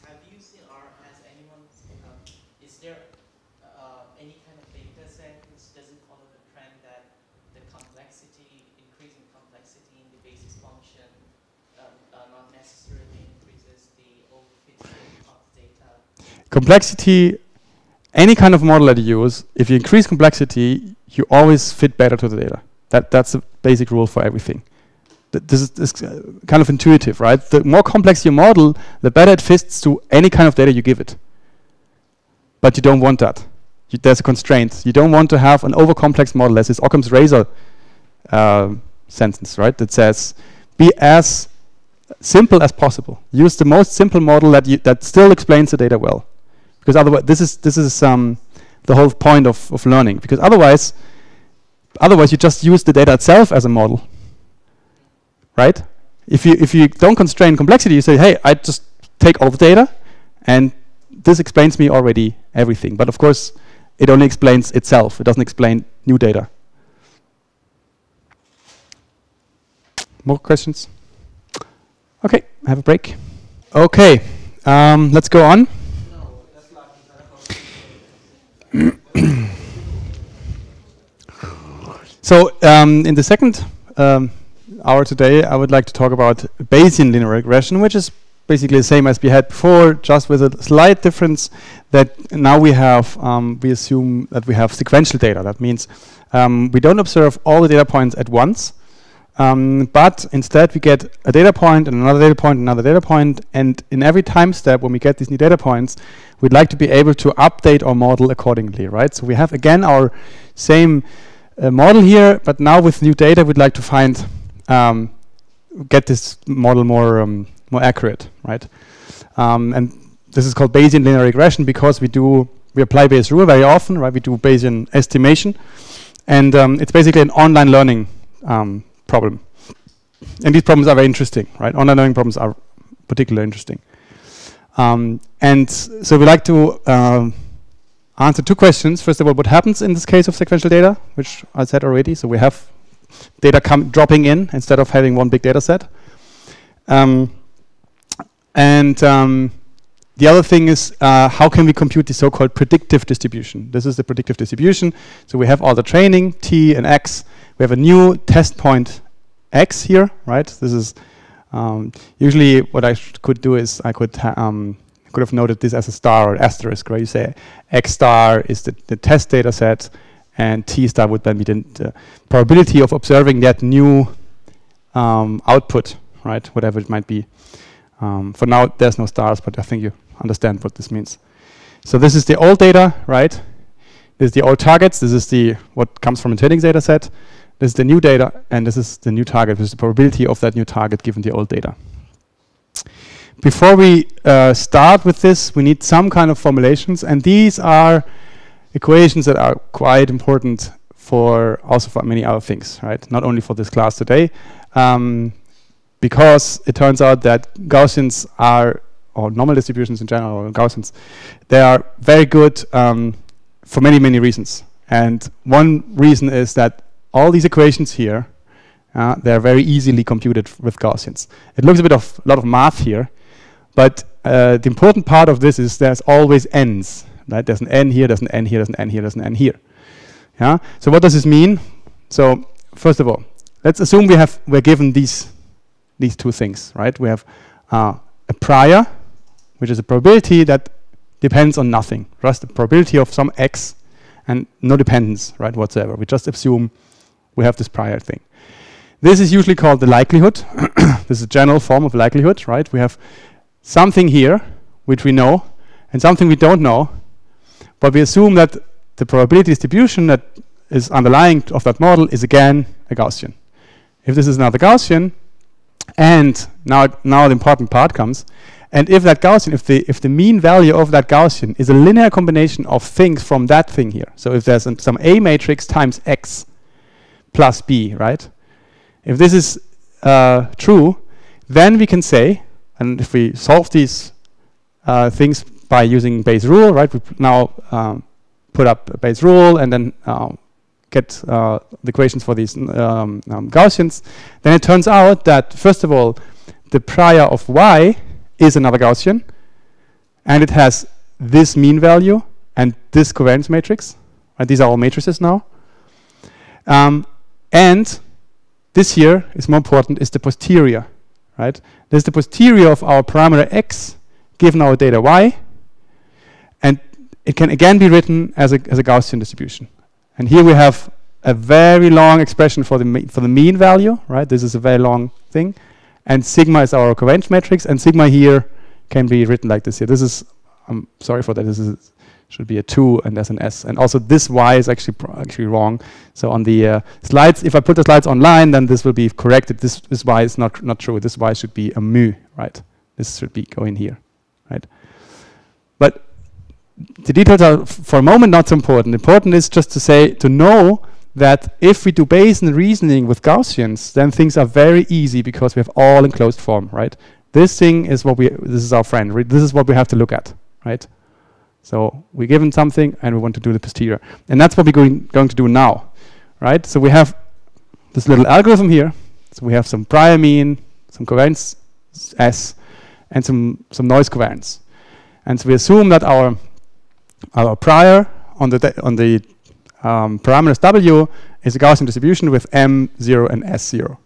Have you seen or has anyone is there any kind of data set which doesn't follow the trend that the complexity, increasing complexity in the basis function not necessarily increases the overfitting of data? Complexity. Any kind of model that you use, if you increase complexity, you always fit better to the data. That's a basic rule for everything. This is kind of intuitive, right? The more complex your model, the better it fits to any kind of data you give it. But you don't want that. There's a constraint. You don't want to have an over-complex model. There's this Occam's razor sentence, right? That says, be as simple as possible. Use the most simple model that still explains the data well. Because otherwise, this is the whole point of learning. Because otherwise you just use the data itself as a model, right? If you don't constrain complexity, you say, hey, I just take all the data, and this explains me already everything. But of course, it only explains itself. It doesn't explain new data. More questions? Okay, have a break. Okay, let's go on. So in the second hour today, I would like to talk about Bayesian linear regression, which is basically the same as we had before, just with a slight difference that now we have, we assume that we have sequential data. That means we don't observe all the data points at once, but instead we get a data point and another data point, another data point, and in every time step when we get these new data points, we'd like to be able to update our model accordingly, right? So we have again our same model here, but now with new data, we'd like to find, get this model more accurate, right? And this is called Bayesian linear regression because we apply Bayes' rule very often, right? We do Bayesian estimation, and it's basically an online learning problem. And these problems are very interesting, right? Online learning problems are particularly interesting. And so we like to answer two questions. First of all, what happens in this case of sequential data, which I said already. So we have data dropping in instead of having one big data set. The other thing is how can we compute the so-called predictive distribution? This is the predictive distribution. So we have all the training, T and X. We have a new test point X here, right? This is usually what I could do is I could could have noted this as a star or an asterisk, where you say X star is the test data set, and T star would then be the probability of observing that new output, right? Whatever it might be. For now, there's no stars, but I think you understand what this means. So this is the old data, right? This is the old targets. This is the what comes from a training data set. This is the new data, and this is the new target, which is the probability of that new target given the old data. Before we start with this, we need some kind of formulations, and these are equations that are quite important for also for many other things, right? Not only for this class today, because it turns out that Gaussians are, or normal distributions in general, or Gaussians, they are very good for many, many reasons. And one reason is that all these equations here, they're very easily computed with Gaussians. It looks a lot of math here, but the important part of this is there's always n's, right? There's an n here, there's an n here, there's an n here, there's an n here. Yeah. So what does this mean? So first of all, let's assume we're given these two things, right? We have a prior, which is a probability that depends on nothing, just the probability of some x, and no dependence, right, whatsoever. We just assume we have this prior thing. This is usually called the likelihood. This is a general form of likelihood, right? We have something here which we know and something we don't know, but we assume that the probability distribution that is underlying of that model is again a Gaussian. If this is another Gaussian, and now the important part comes, and if that Gaussian, if the mean value of that Gaussian is a linear combination of things from that thing here, so if there's some A matrix times X plus B, right? If this is true, then we can say, and if we solve these things by using Bayes' rule, right? We now put up a Bayes' rule and then get the equations for these Gaussians. Then it turns out that, first of all, the prior of Y is another Gaussian, and it has this mean value and this covariance matrix. Right? These are all matrices now. And this here is more important, is the posterior. Right? There's the posterior of our parameter X given our data Y, and it can again be written as a Gaussian distribution. And here we have a very long expression for the mean value, right? This is a very long thing. And sigma is our covariance matrix, and sigma here can be written like this here. This is, I'm sorry for that, this is, should be a 2 and there's an S. And also this Y is actually wrong. So on the slides, if I put the slides online, then this will be corrected. This Y is not true. This Y should be a mu, right? This should be going here, right? But the details are for a moment not so important. Important is just to know that if we do Bayesian reasoning with Gaussians, then things are very easy because we have all enclosed form, right? This thing is what this is our friend. This is what we have to look at, right? So we're given something and we want to do the posterior. And that's what we're going to do now, right? So we have this little algorithm here. So we have some prior mean, some covariance S, and some noise covariance. And so we assume that our prior on the parameters W is a Gaussian distribution with M0 and S0.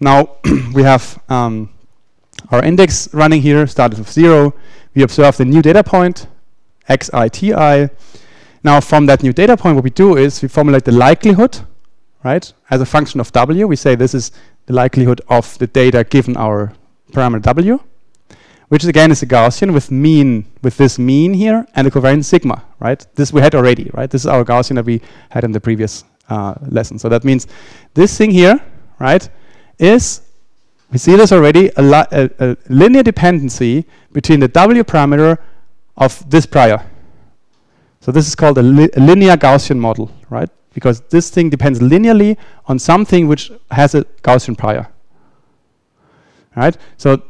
Now we have our index running here, started with 0. We observe the new data point, XITI. Now from that new data point, what we do is we formulate the likelihood, right, as a function of W. We say this is the likelihood of the data given our parameter W, which again is a Gaussian with this mean here and the covariance sigma, right? This we had already, right? This is our Gaussian that we had in the previous lesson. So that means this thing here, right, is, we see this already, a linear dependency between the W parameter of this prior. So this is called a linear Gaussian model, right? Because this thing depends linearly on something which has a Gaussian prior, right? So,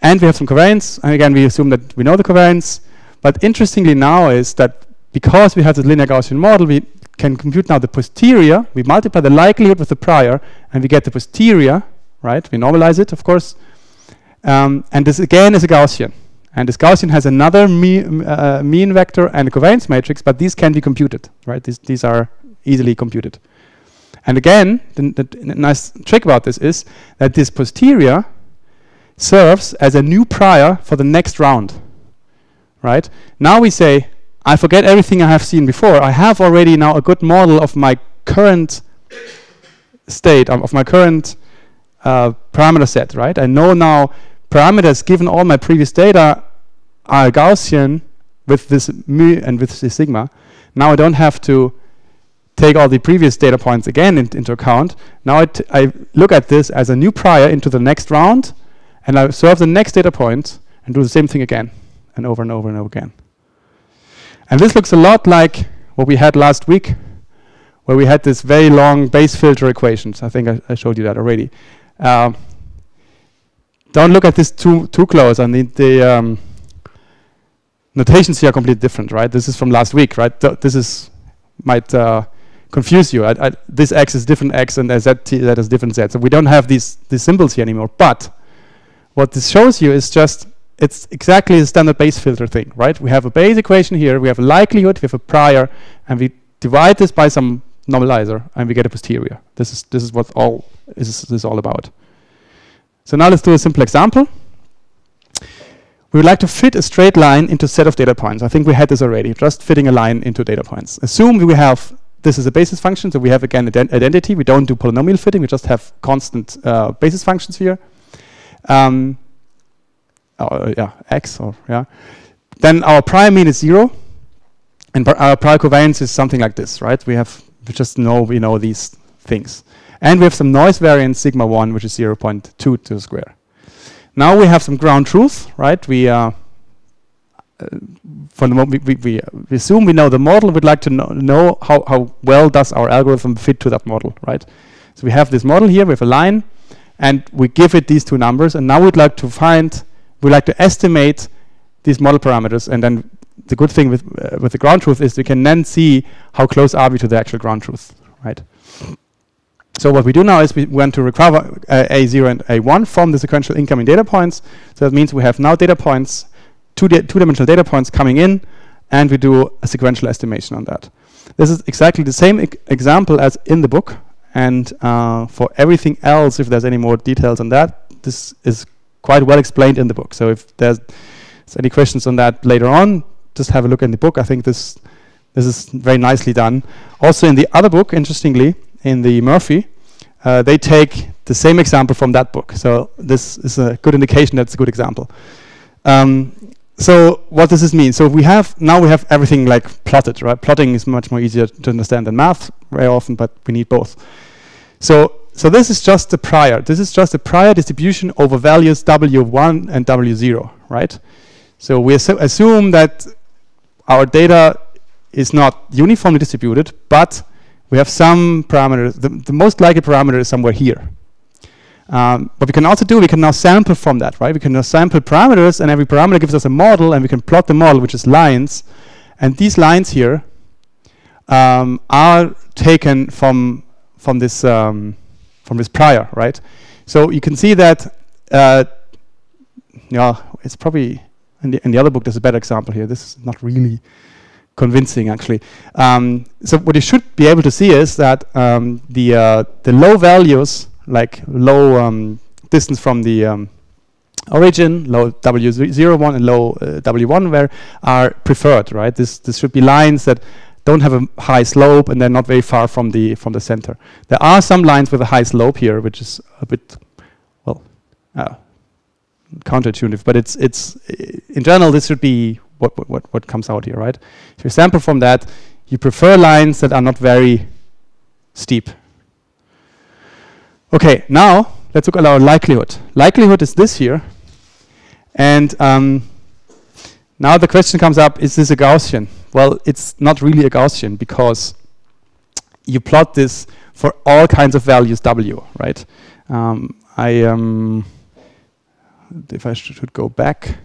and we have some covariance, and again we assume that we know the covariance, but interestingly now is that because we have this linear Gaussian model, we can compute now the posterior. We multiply the likelihood with the prior, and we get the posterior, right? We normalize it, of course, and this again is a Gaussian, and this Gaussian has another mean vector and a covariance matrix, but these can be computed, right? These are easily computed. And again, the nice trick about this is that this posterior serves as a new prior for the next round. right? Now we say, I forget everything I have seen before. I have already now a good model of my current state, of my current parameter set, right? I know now parameters given all my previous data are Gaussian with this mu and with this sigma. Now I don't have to take all the previous data points again into account. Now I look at this as a new prior into the next round, and I observe the next data point and do the same thing again, and over and over and over again. And this looks a lot like what we had last week, where we had this very long Bayes filter equations. I think I showed you that already. Don't look at this too close. I mean, the notations here are completely different, right? This is from last week, right? This might confuse you. This x is different x, and that is different z. So we don't have these symbols here anymore. But what this shows you is just, it's exactly the standard Bayes filter thing, right? We have a Bayes equation here, we have a likelihood, we have a prior, and we divide this by some normalizer, and we get a posterior. This is what all this is all about. So now let's do a simple example. We would like to fit a straight line into a set of data points. I think we had this already, just fitting a line into data points. Assume we have, this is a basis function, so we have again identity. We don't do polynomial fitting, we just have constant basis functions here. Then our prior mean is 0, and our prior covariance is something like this, right? We just know these things, and we have some noise variance sigma 1, which is 0.2 to the square. Now we have some ground truth, right? We assume we know the model. We'd like to know how well does our algorithm fit to that model, right? So we have this model here with a line, and we give it these two numbers, and now we'd like to find. We like to estimate these model parameters, and then the good thing with the ground truth is we can then see how close are we to the actual ground truth, right? So what we do now is we want to recover A0 and A1 from the sequential incoming data points. So that means we have now data points, two-dimensional data points coming in, and we do a sequential estimation on that. This is exactly the same example as in the book, and for everything else, if there's any more details on that, this is quite well explained in the book. So if there's any questions on that later on, just have a look in the book. I think this is very nicely done. Also in the other book, interestingly, in the Murphy, they take the same example from that book. So this is a good indication that's a good example. So what does this mean? So now we have everything like plotted, right? Plotting is much more easier to understand than math very often, but we need both. So this is just the prior. This is just a prior distribution over values W1 and W0, right? So we assume that our data is not uniformly distributed, but we have some parameters. The most likely parameter is somewhere here. What we can also do, we can now sample from that, right? We can now sample parameters, and every parameter gives us a model, and we can plot the model, which is lines. And these lines here are taken from this prior, right? So you can see that, it's probably in the other book. There's a better example here. This is not really convincing, actually. So what you should be able to see is that the low values, like low distance from the origin, low W01 and low W1, are preferred, right? This should be lines that don't have a high slope, and they're not very far from the center. There are some lines with a high slope here, which is a bit, well, counterintuitive. But it's in general, this should be what comes out here, right? If you sample from that, you prefer lines that are not very steep. Okay, now let's look at our likelihood. Likelihood is this here, and now the question comes up, is this a Gaussian? Well, it's not really a Gaussian, because you plot this for all kinds of values W, right? If I should go back,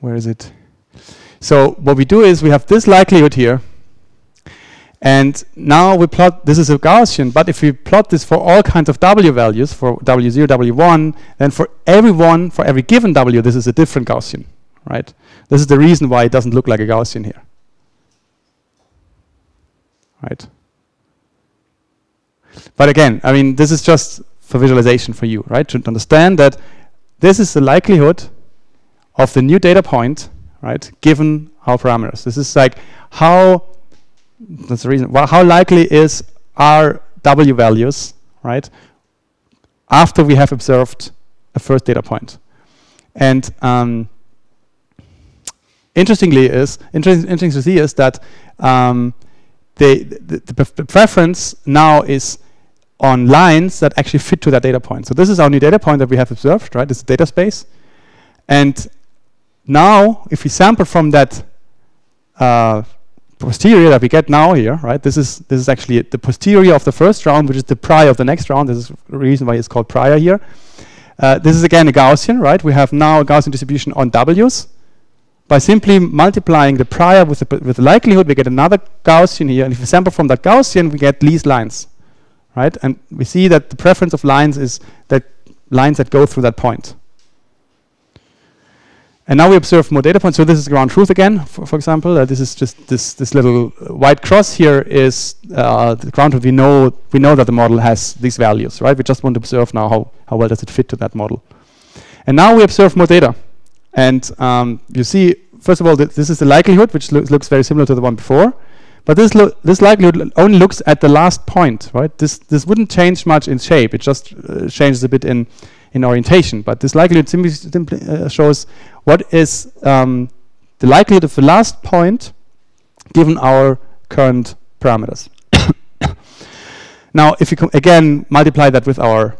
where is it? So what we do is we have this likelihood here, and now we plot, this is a Gaussian, but if we plot this for all kinds of W values, for W0, W1, then for every given W, this is a different Gaussian, right? This is the reason why it doesn't look like a Gaussian here, right? But again, I mean, this is just for visualization for you, right? To understand that this is the likelihood of the new data point, right, given our parameters. This is like how, that's the reason, well, how likely is our W values, right, after we have observed a first data point. And interesting to see is that the preference now is on lines that actually fit to that data point. So this is our new data point that we have observed, right? It's a data space. And now, if we sample from that posterior that we get now here, right? This is actually the posterior of the first round, which is the prior of the next round. This is the reason why it's called prior here. This is again a Gaussian, right? We have now a Gaussian distribution on W's. By simply multiplying the prior with the likelihood, we get another Gaussian here. And if we sample from that Gaussian, we get least lines, right? And we see that the preference of lines is that lines that go through that point. And now we observe more data points. So this is ground truth again, for example. This is just this little white cross here is the ground truth. We know that the model has these values, right? We just want to observe now how well does it fit to that model. And now we observe more data. And you see, first of all, this is the likelihood, which looks very similar to the one before. But this likelihood only looks at the last point, right? This wouldn't change much in shape. It just changes a bit in orientation, but this likelihood simply shows what is the likelihood of the last point given our current parameters. Now, if you again multiply that with our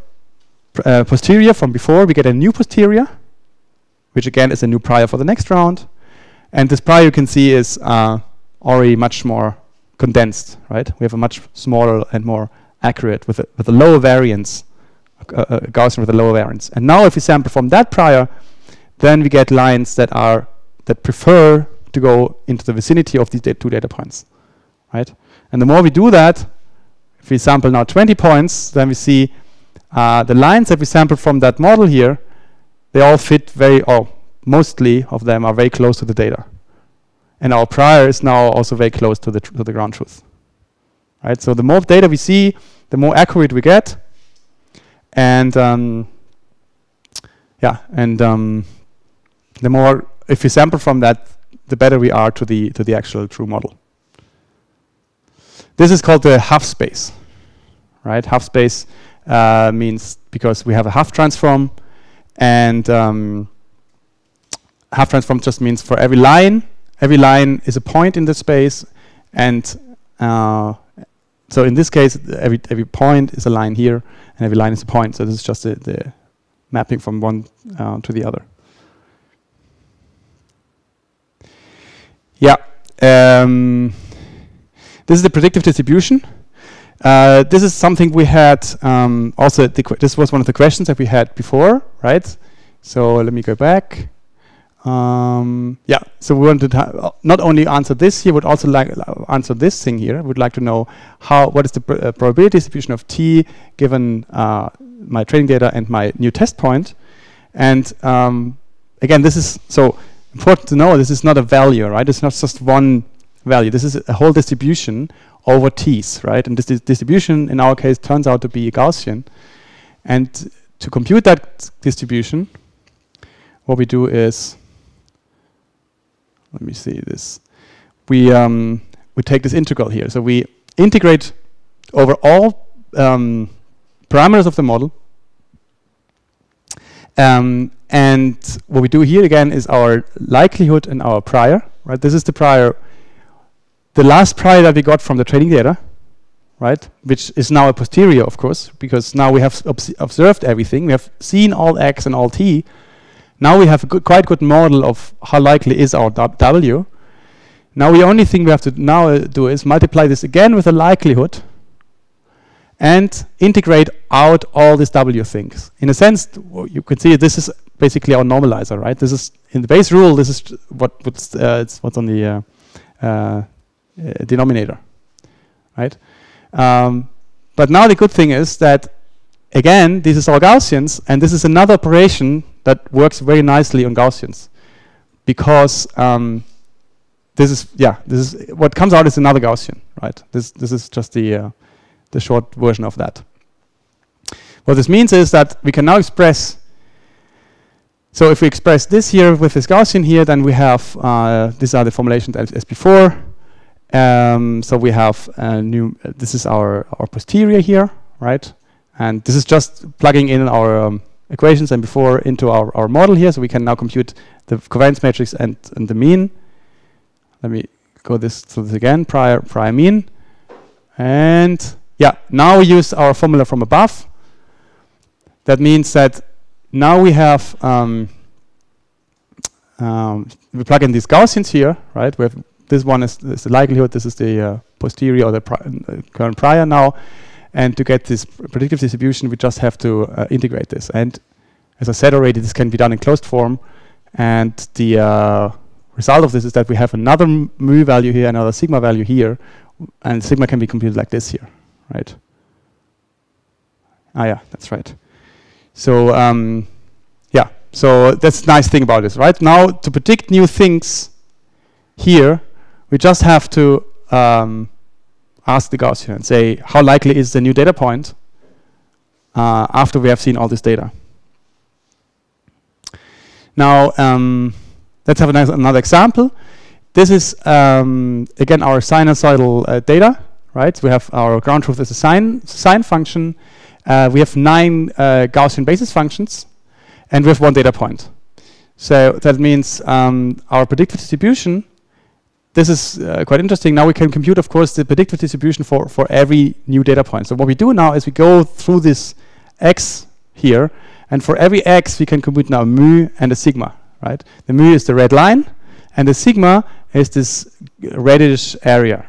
posterior from before, we get a new posterior, which again is a new prior for the next round. And this prior you can see is already much more condensed, right? We have a much smaller and more accurate with a lower variance. Gaussian with a lower variance. And now if we sample from that prior, then we get lines that prefer to go into the vicinity of these two data points, right? And the more we do that, if we sample now 20 points, then we see the lines that we sample from that model here, they all fit mostly of them are very close to the data. And our prior is now also very close to the ground truth, right? So the more data we see, the more accurate we get. And the more, if we sample from that, the better we are to the actual true model. This is called the Hough space, right? Hough space means because we have a Hough transform, and Hough transform just means for every line is a point in the space, and so in this case, every point is a line here, and every line is a point. So this is just the mapping from one to the other. Yeah, this is the predictive distribution. This is something we had also. This was one of the questions that we had before, right? So let me go back. Yeah, so we wanted to not only answer this here, but also like answer this thing here. We'd like to know what is the probability distribution of T given my training data and my new test point. And again, this is so important to know. This is not a value, right? It's not just one value. This is a whole distribution over T's, right? And this distribution, in our case, turns out to be Gaussian. And to compute that distribution, what we do is, let me see this. We take this integral here. So we integrate over all parameters of the model. And what we do here again is our likelihood and our prior, right? This is the prior, the last prior that we got from the training data, right? Which is now a posterior, of course, because now we have observed everything. We have seen all X and all T. Now we have a quite good model of how likely is our W. Now the only thing we have to now do is multiply this again with the likelihood and integrate out all these W things. In a sense, you could see this is basically our normalizer, right? This is, in the base rule, this is what's on the denominator, right? But now the good thing is that, again, this is our Gaussians, and this is another operation that works very nicely on Gaussians, because this is what comes out is another Gaussian, right? This is just the short version of that. What this means is that we can now express So if we express this here with this Gaussian here, then we have, these are the formulations as before. So we have a new, this is our posterior here, right? And this is just plugging in our equations and before into our model here. So we can now compute the covariance matrix and the mean. Let me go this through this again, prior mean. And yeah, now we use our formula from above. That means that now we have, we plug in these Gaussians here, right? We have this one is the likelihood, this is the posterior or the current prior now. And to get this predictive distribution, we just have to integrate this. And as I said already, this can be done in closed form. And the result of this is that we have another mu value here, another sigma value here. And sigma can be computed like this here, right? Ah, yeah, that's right. So, yeah, so that's the nice thing about this, right? Now, to predict new things here, we just have to ask the Gaussian and say, how likely is the new data point after we have seen all this data? Now, let's have another example. This is, again, our sinusoidal data, right? We have our ground truth as a sine function. We have 9 Gaussian basis functions, and we have 1 data point. So that means our predictive distribution, this is quite interesting. Now we can compute, of course, the predictive distribution for every new data point. So what we do now is we go through this x here, and for every x, we can compute now mu and a sigma, right? The mu is the red line, and the sigma is this reddish area,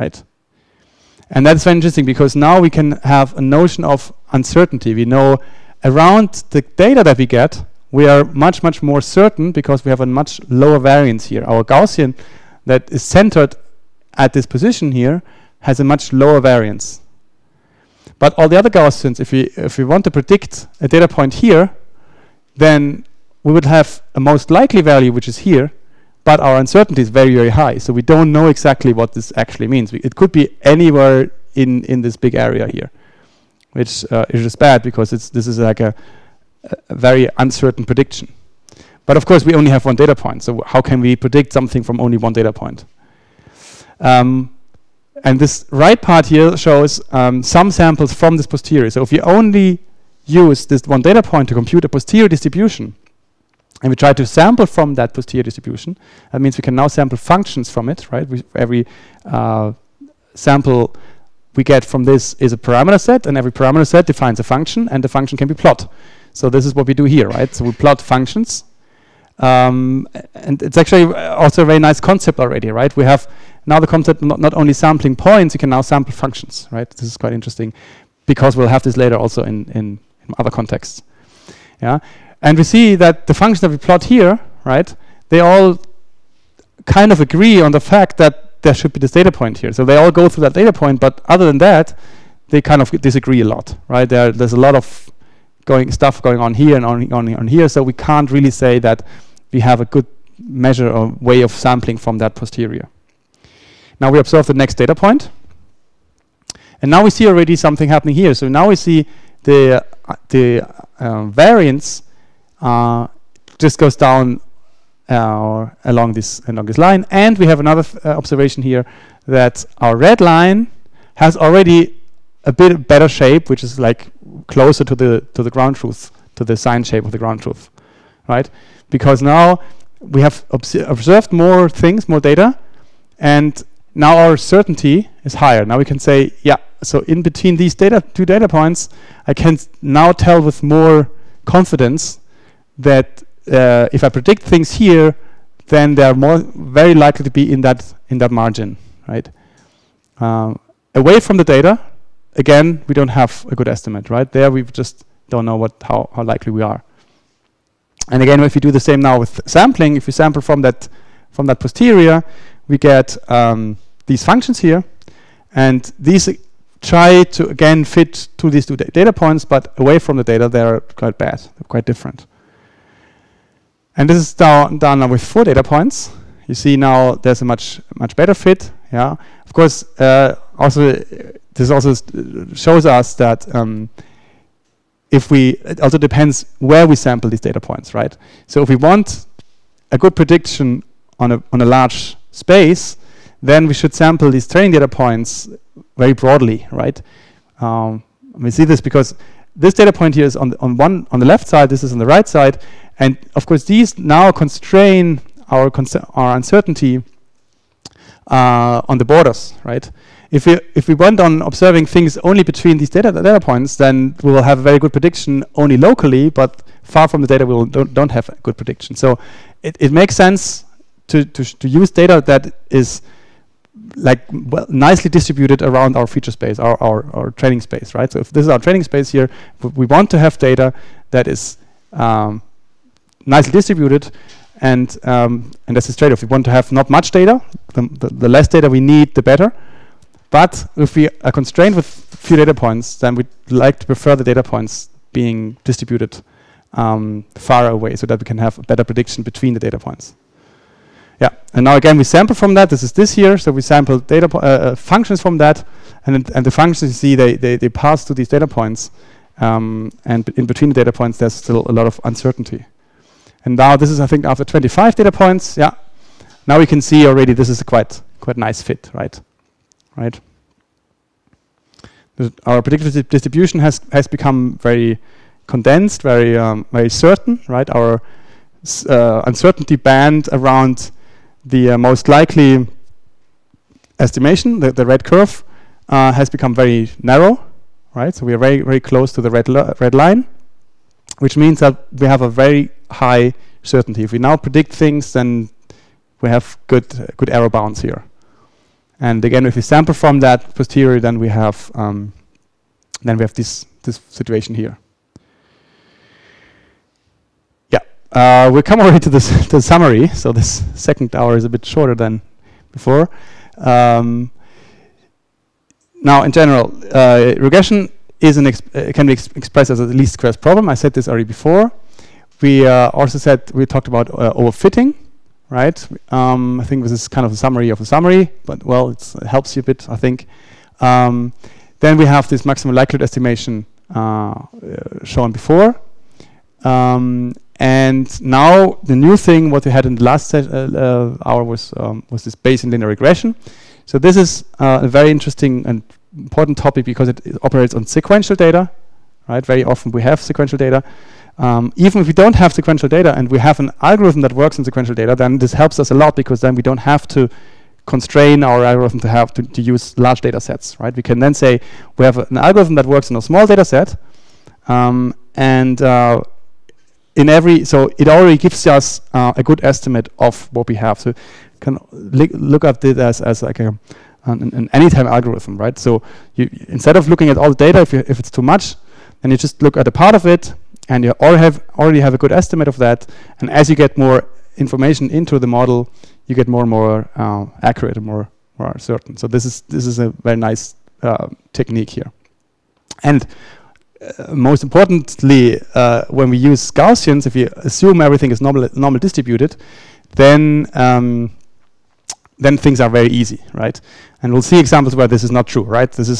right? And that's very interesting because now we can have a notion of uncertainty. We know around the data that we get, we are much, much more certain because we have a much lower variance here. Our Gaussian that is centered at this position here has a much lower variance. But all the other Gaussians, if we want to predict a data point here, then we would have a most likely value, which is here. But our uncertainty is very, very high. So we don't know exactly what this actually means. It could be anywhere in this big area here, which is just bad because this is like a very uncertain prediction. But of course, we only have 1 data point. So how can we predict something from only 1 data point? And this right part here shows some samples from this posterior. So if you only use this 1 data point to compute a posterior distribution, and we try to sample from that posterior distribution. That means we can now sample functions from it, right? Every sample we get from this is a parameter set, and every parameter set defines a function, and the function can be plotted. So this is what we do here, right? So we plot functions. And it's actually also a very nice concept already, right? We have now the concept not only sampling points, you can now sample functions, right? This is quite interesting because we'll have this later also in other contexts. Yeah. And we see that the functions that we plot here, right, they all kind of agree on the fact that there should be this data point here. So they all go through that data point, but other than that, they kind of disagree a lot, right? There's a lot of stuff going on here and on here, so we can't really say that we have a good measure or way of sampling from that posterior. Now we observe the next data point, and now we see already something happening here. So now we see the variance just goes down along this line, and we have another observation here that our red line has already a bit better shape, which is like closer to the ground truth, to the sine shape of the ground truth, right? Because now we have observed more things, more data, and now our certainty is higher. Now we can say, yeah, so in between these two data points, I can now tell with more confidence that if I predict things here, then they are very likely to be in that margin, right? Away from the data, again, we don't have a good estimate, right? There, we just don't know how likely we are. And again, if we do the same now with sampling, if we sample from that posterior, we get these functions here, and these try to again fit to these two data points, but away from the data, they are quite bad, they're quite different. And this is done now with 4 data points. You see now there's a much better fit. Yeah, of course. Also, this also shows us that if we, it also depends where we sample these data points, right? So if we want a good prediction on a large space, then we should sample these training data points very broadly, right? We see this because this data point here is on the left side, this is on the right side, and of course these now constrain our uncertainty on the borders, right? If we went on observing things only between these data points, then we will have a very good prediction only locally, but far from the data we will don't have a good prediction. So it makes sense to use data that is like nicely distributed around our feature space, our training space, right? So if this is our training space here, we want to have data that is nicely distributed, and that's this trade-off. We want to have not much data. The less data we need, the better. But if we are constrained with few data points, then we'd like to prefer the data points being distributed far away so that we can have a better prediction between the data points. Yeah, and now again we sample from that. This is this here, so we sample data functions from that, and the functions you see they pass through these data points, and in between the data points there's still a lot of uncertainty. And now this is, I think, after 25 data points. Yeah, now we can see already this is a quite nice fit, right? Right. Our predictive distribution has become very condensed, very certain, right? Our uncertainty band around the most likely estimation, the red curve, has become very narrow, right? So we are very, very close to the red line, which means that we have a very high certainty. If we now predict things, then we have good error bounds here. And again, if we sample from that posterior, then we have this situation here. Yeah, we come already to the summary. So this second hour is a bit shorter than before. Now, in general, regression is can be expressed as a least squares problem. I said this already before. We also said we talked about overfitting. Right, I think this is kind of a summary of a summary, but well, it helps you a bit, I think. Then we have this maximum likelihood estimation shown before, and now the new thing what we had in the last hour was this Bayesian linear regression. So this is a very interesting and important topic because it operates on sequential data. Right, very often we have sequential data. Even if we don't have sequential data and we have an algorithm that works in sequential data, then this helps us a lot because then we don't have to constrain our algorithm to have to use large data sets, right? We can then say we have an algorithm that works in a small data set, so it already gives us a good estimate of what we have. So you can look at it as like an anytime algorithm, right? So you, instead of looking at all the data, if it's too much, then you just look at a part of it. And you already have a good estimate of that. And as you get more information into the model, you get more and more accurate and more certain. So this is a very nice technique here. And most importantly, when we use Gaussians, if you assume everything is normal distributed, then things are very easy, right? And we'll see examples where this is not true, right? This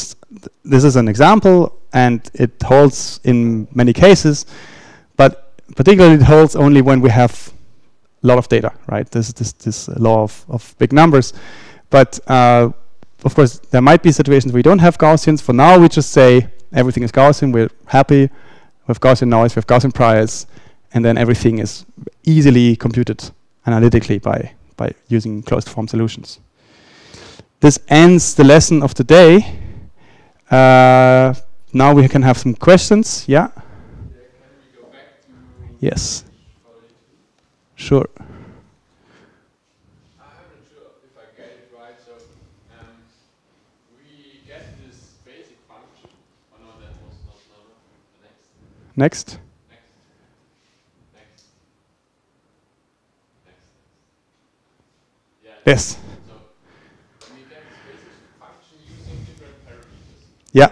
is an example, and it holds in many cases, but particularly it holds only when we have a lot of data, right? This is this law of big numbers. But of course, there might be situations where we don't have Gaussians. For now, we just say everything is Gaussian. We're happy with Gaussian noise, with Gaussian priors, and then everything is easily computed analytically by using closed-form solutions. This ends the lesson of today. Now we can have some questions. Yeah? Can we go back to yes. Sure. I'm not sure if I get it right. So we get this basic function. Oh no, that was not the next. Yes. So we get this basic function using different parameters. Yeah. Okay.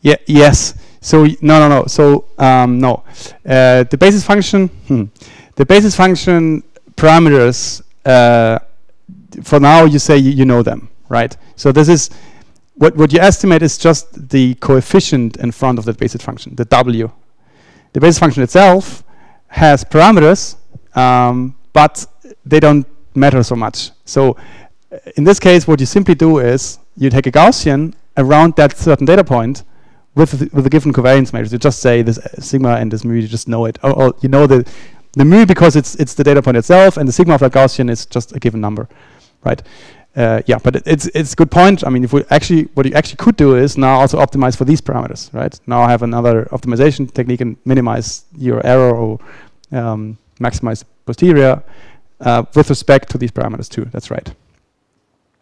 Yeah. Yes. So no. So no. The basis function. The basis function parameters. For now, you say you know them, right? So this is What you estimate is just the coefficient in front of that basic function, the w. The basic function itself has parameters, but they don't matter so much. So in this case, what you simply do is you take a Gaussian around that certain data point with a given covariance matrix. You just say this sigma and this mu, you just know it. Or you know the mu because it's the data point itself, and the sigma of that Gaussian is just a given number, right? Yeah, but it's a good point. I mean, if we actually, what you actually could do is now also optimize for these parameters, right? Now I have another optimization technique and minimize your error or maximize posterior with respect to these parameters too. That's right.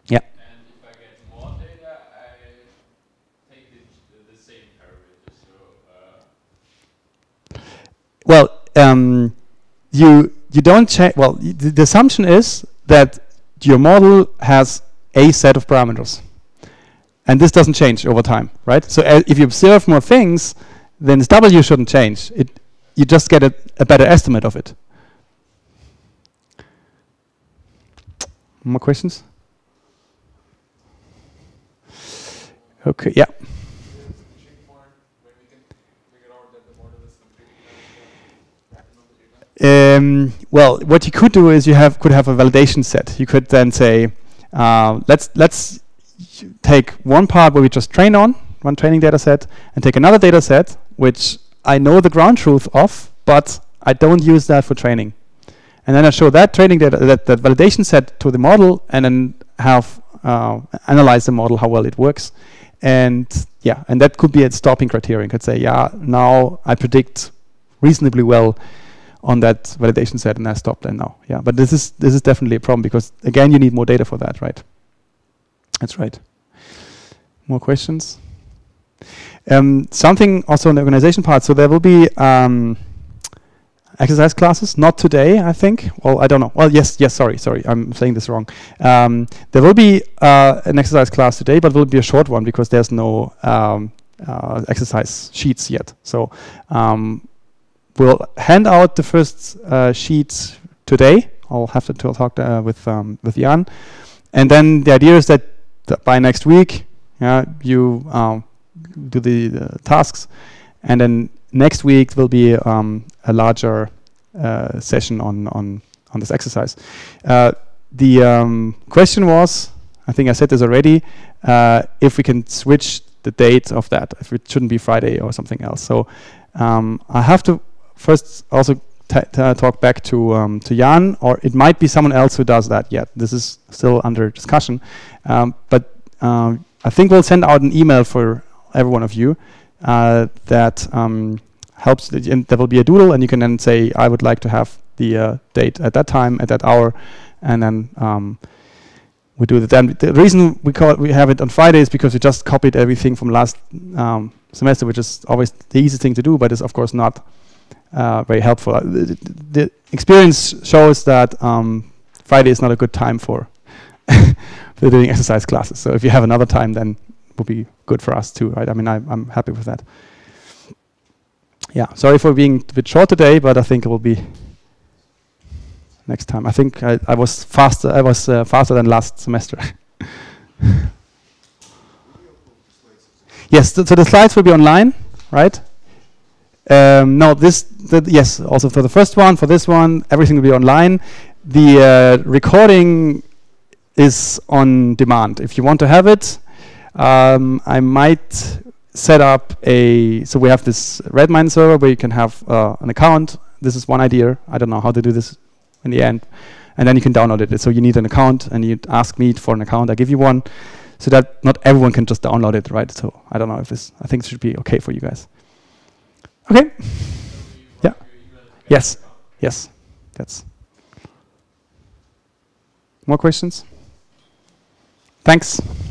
Yeah. And if I get more data, I take the same parameters. So, well, you don't change. Well, the assumption is that your model has a set of parameters, and this doesn't change over time, right? So if you observe more things, then this W shouldn't change. You just get a better estimate of it. More questions? Okay, yeah. Well, what you could do is you could have a validation set. You could then say, let's take one part where we just train on one training data set, and take another data set which I know the ground truth of, but I don't use that for training. And then I show that training data, that validation set to the model, and then have analyze the model how well it works. And yeah, and that could be a stopping criterion. You could say, yeah, now I predict reasonably well on that validation set, and I stopped and now. Yeah, but this is definitely a problem because again you need more data for that, right? That's right. More questions? Something also on the organization part. So there will be exercise classes. Not today, I think. Well, I don't know. Well, yes. Sorry, I'm saying this wrong. There will be an exercise class today, but it will be a short one because there's no exercise sheets yet. So. We'll hand out the first sheets today. I'll have to talk with Jan, and then the idea is that by next week, yeah, you do the tasks, and then next week will be a larger session on this exercise. The question was, I think I said this already, if we can switch the date of that, if it shouldn't be Friday or something else. So I have to. First, also talk back to Jan, or it might be someone else who does that yet. This is still under discussion, but I think we'll send out an email for every one of you that helps. There will be a doodle, and you can then say, "I would like to have the date at that time, at that hour," and then we do that. Then the reason we have it on Friday is because we just copied everything from last semester, which is always the easy thing to do, but it's of course not. Very helpful. The experience shows that Friday is not a good time for doing exercise classes. So if you have another time, then it will be good for us too, right? I mean, I'm happy with that. Yeah, sorry for being a bit short today, but I think it will be next time. I think I was faster. I was faster than last semester. Yes, so the slides will be online, right? No, yes, also for the first one, for this one, everything will be online. The recording is on demand. If you want to have it, I might set up so we have this Redmine server where you can have an account. This is one idea. I don't know how to do this in the end. And then you can download it. So you need an account, and you ask me for an account. I give you one, so that not everyone can just download it, right? So I don't know if this, I think this should be okay for you guys. Okay. Yeah. Yes. Yes. That's. More questions? Thanks.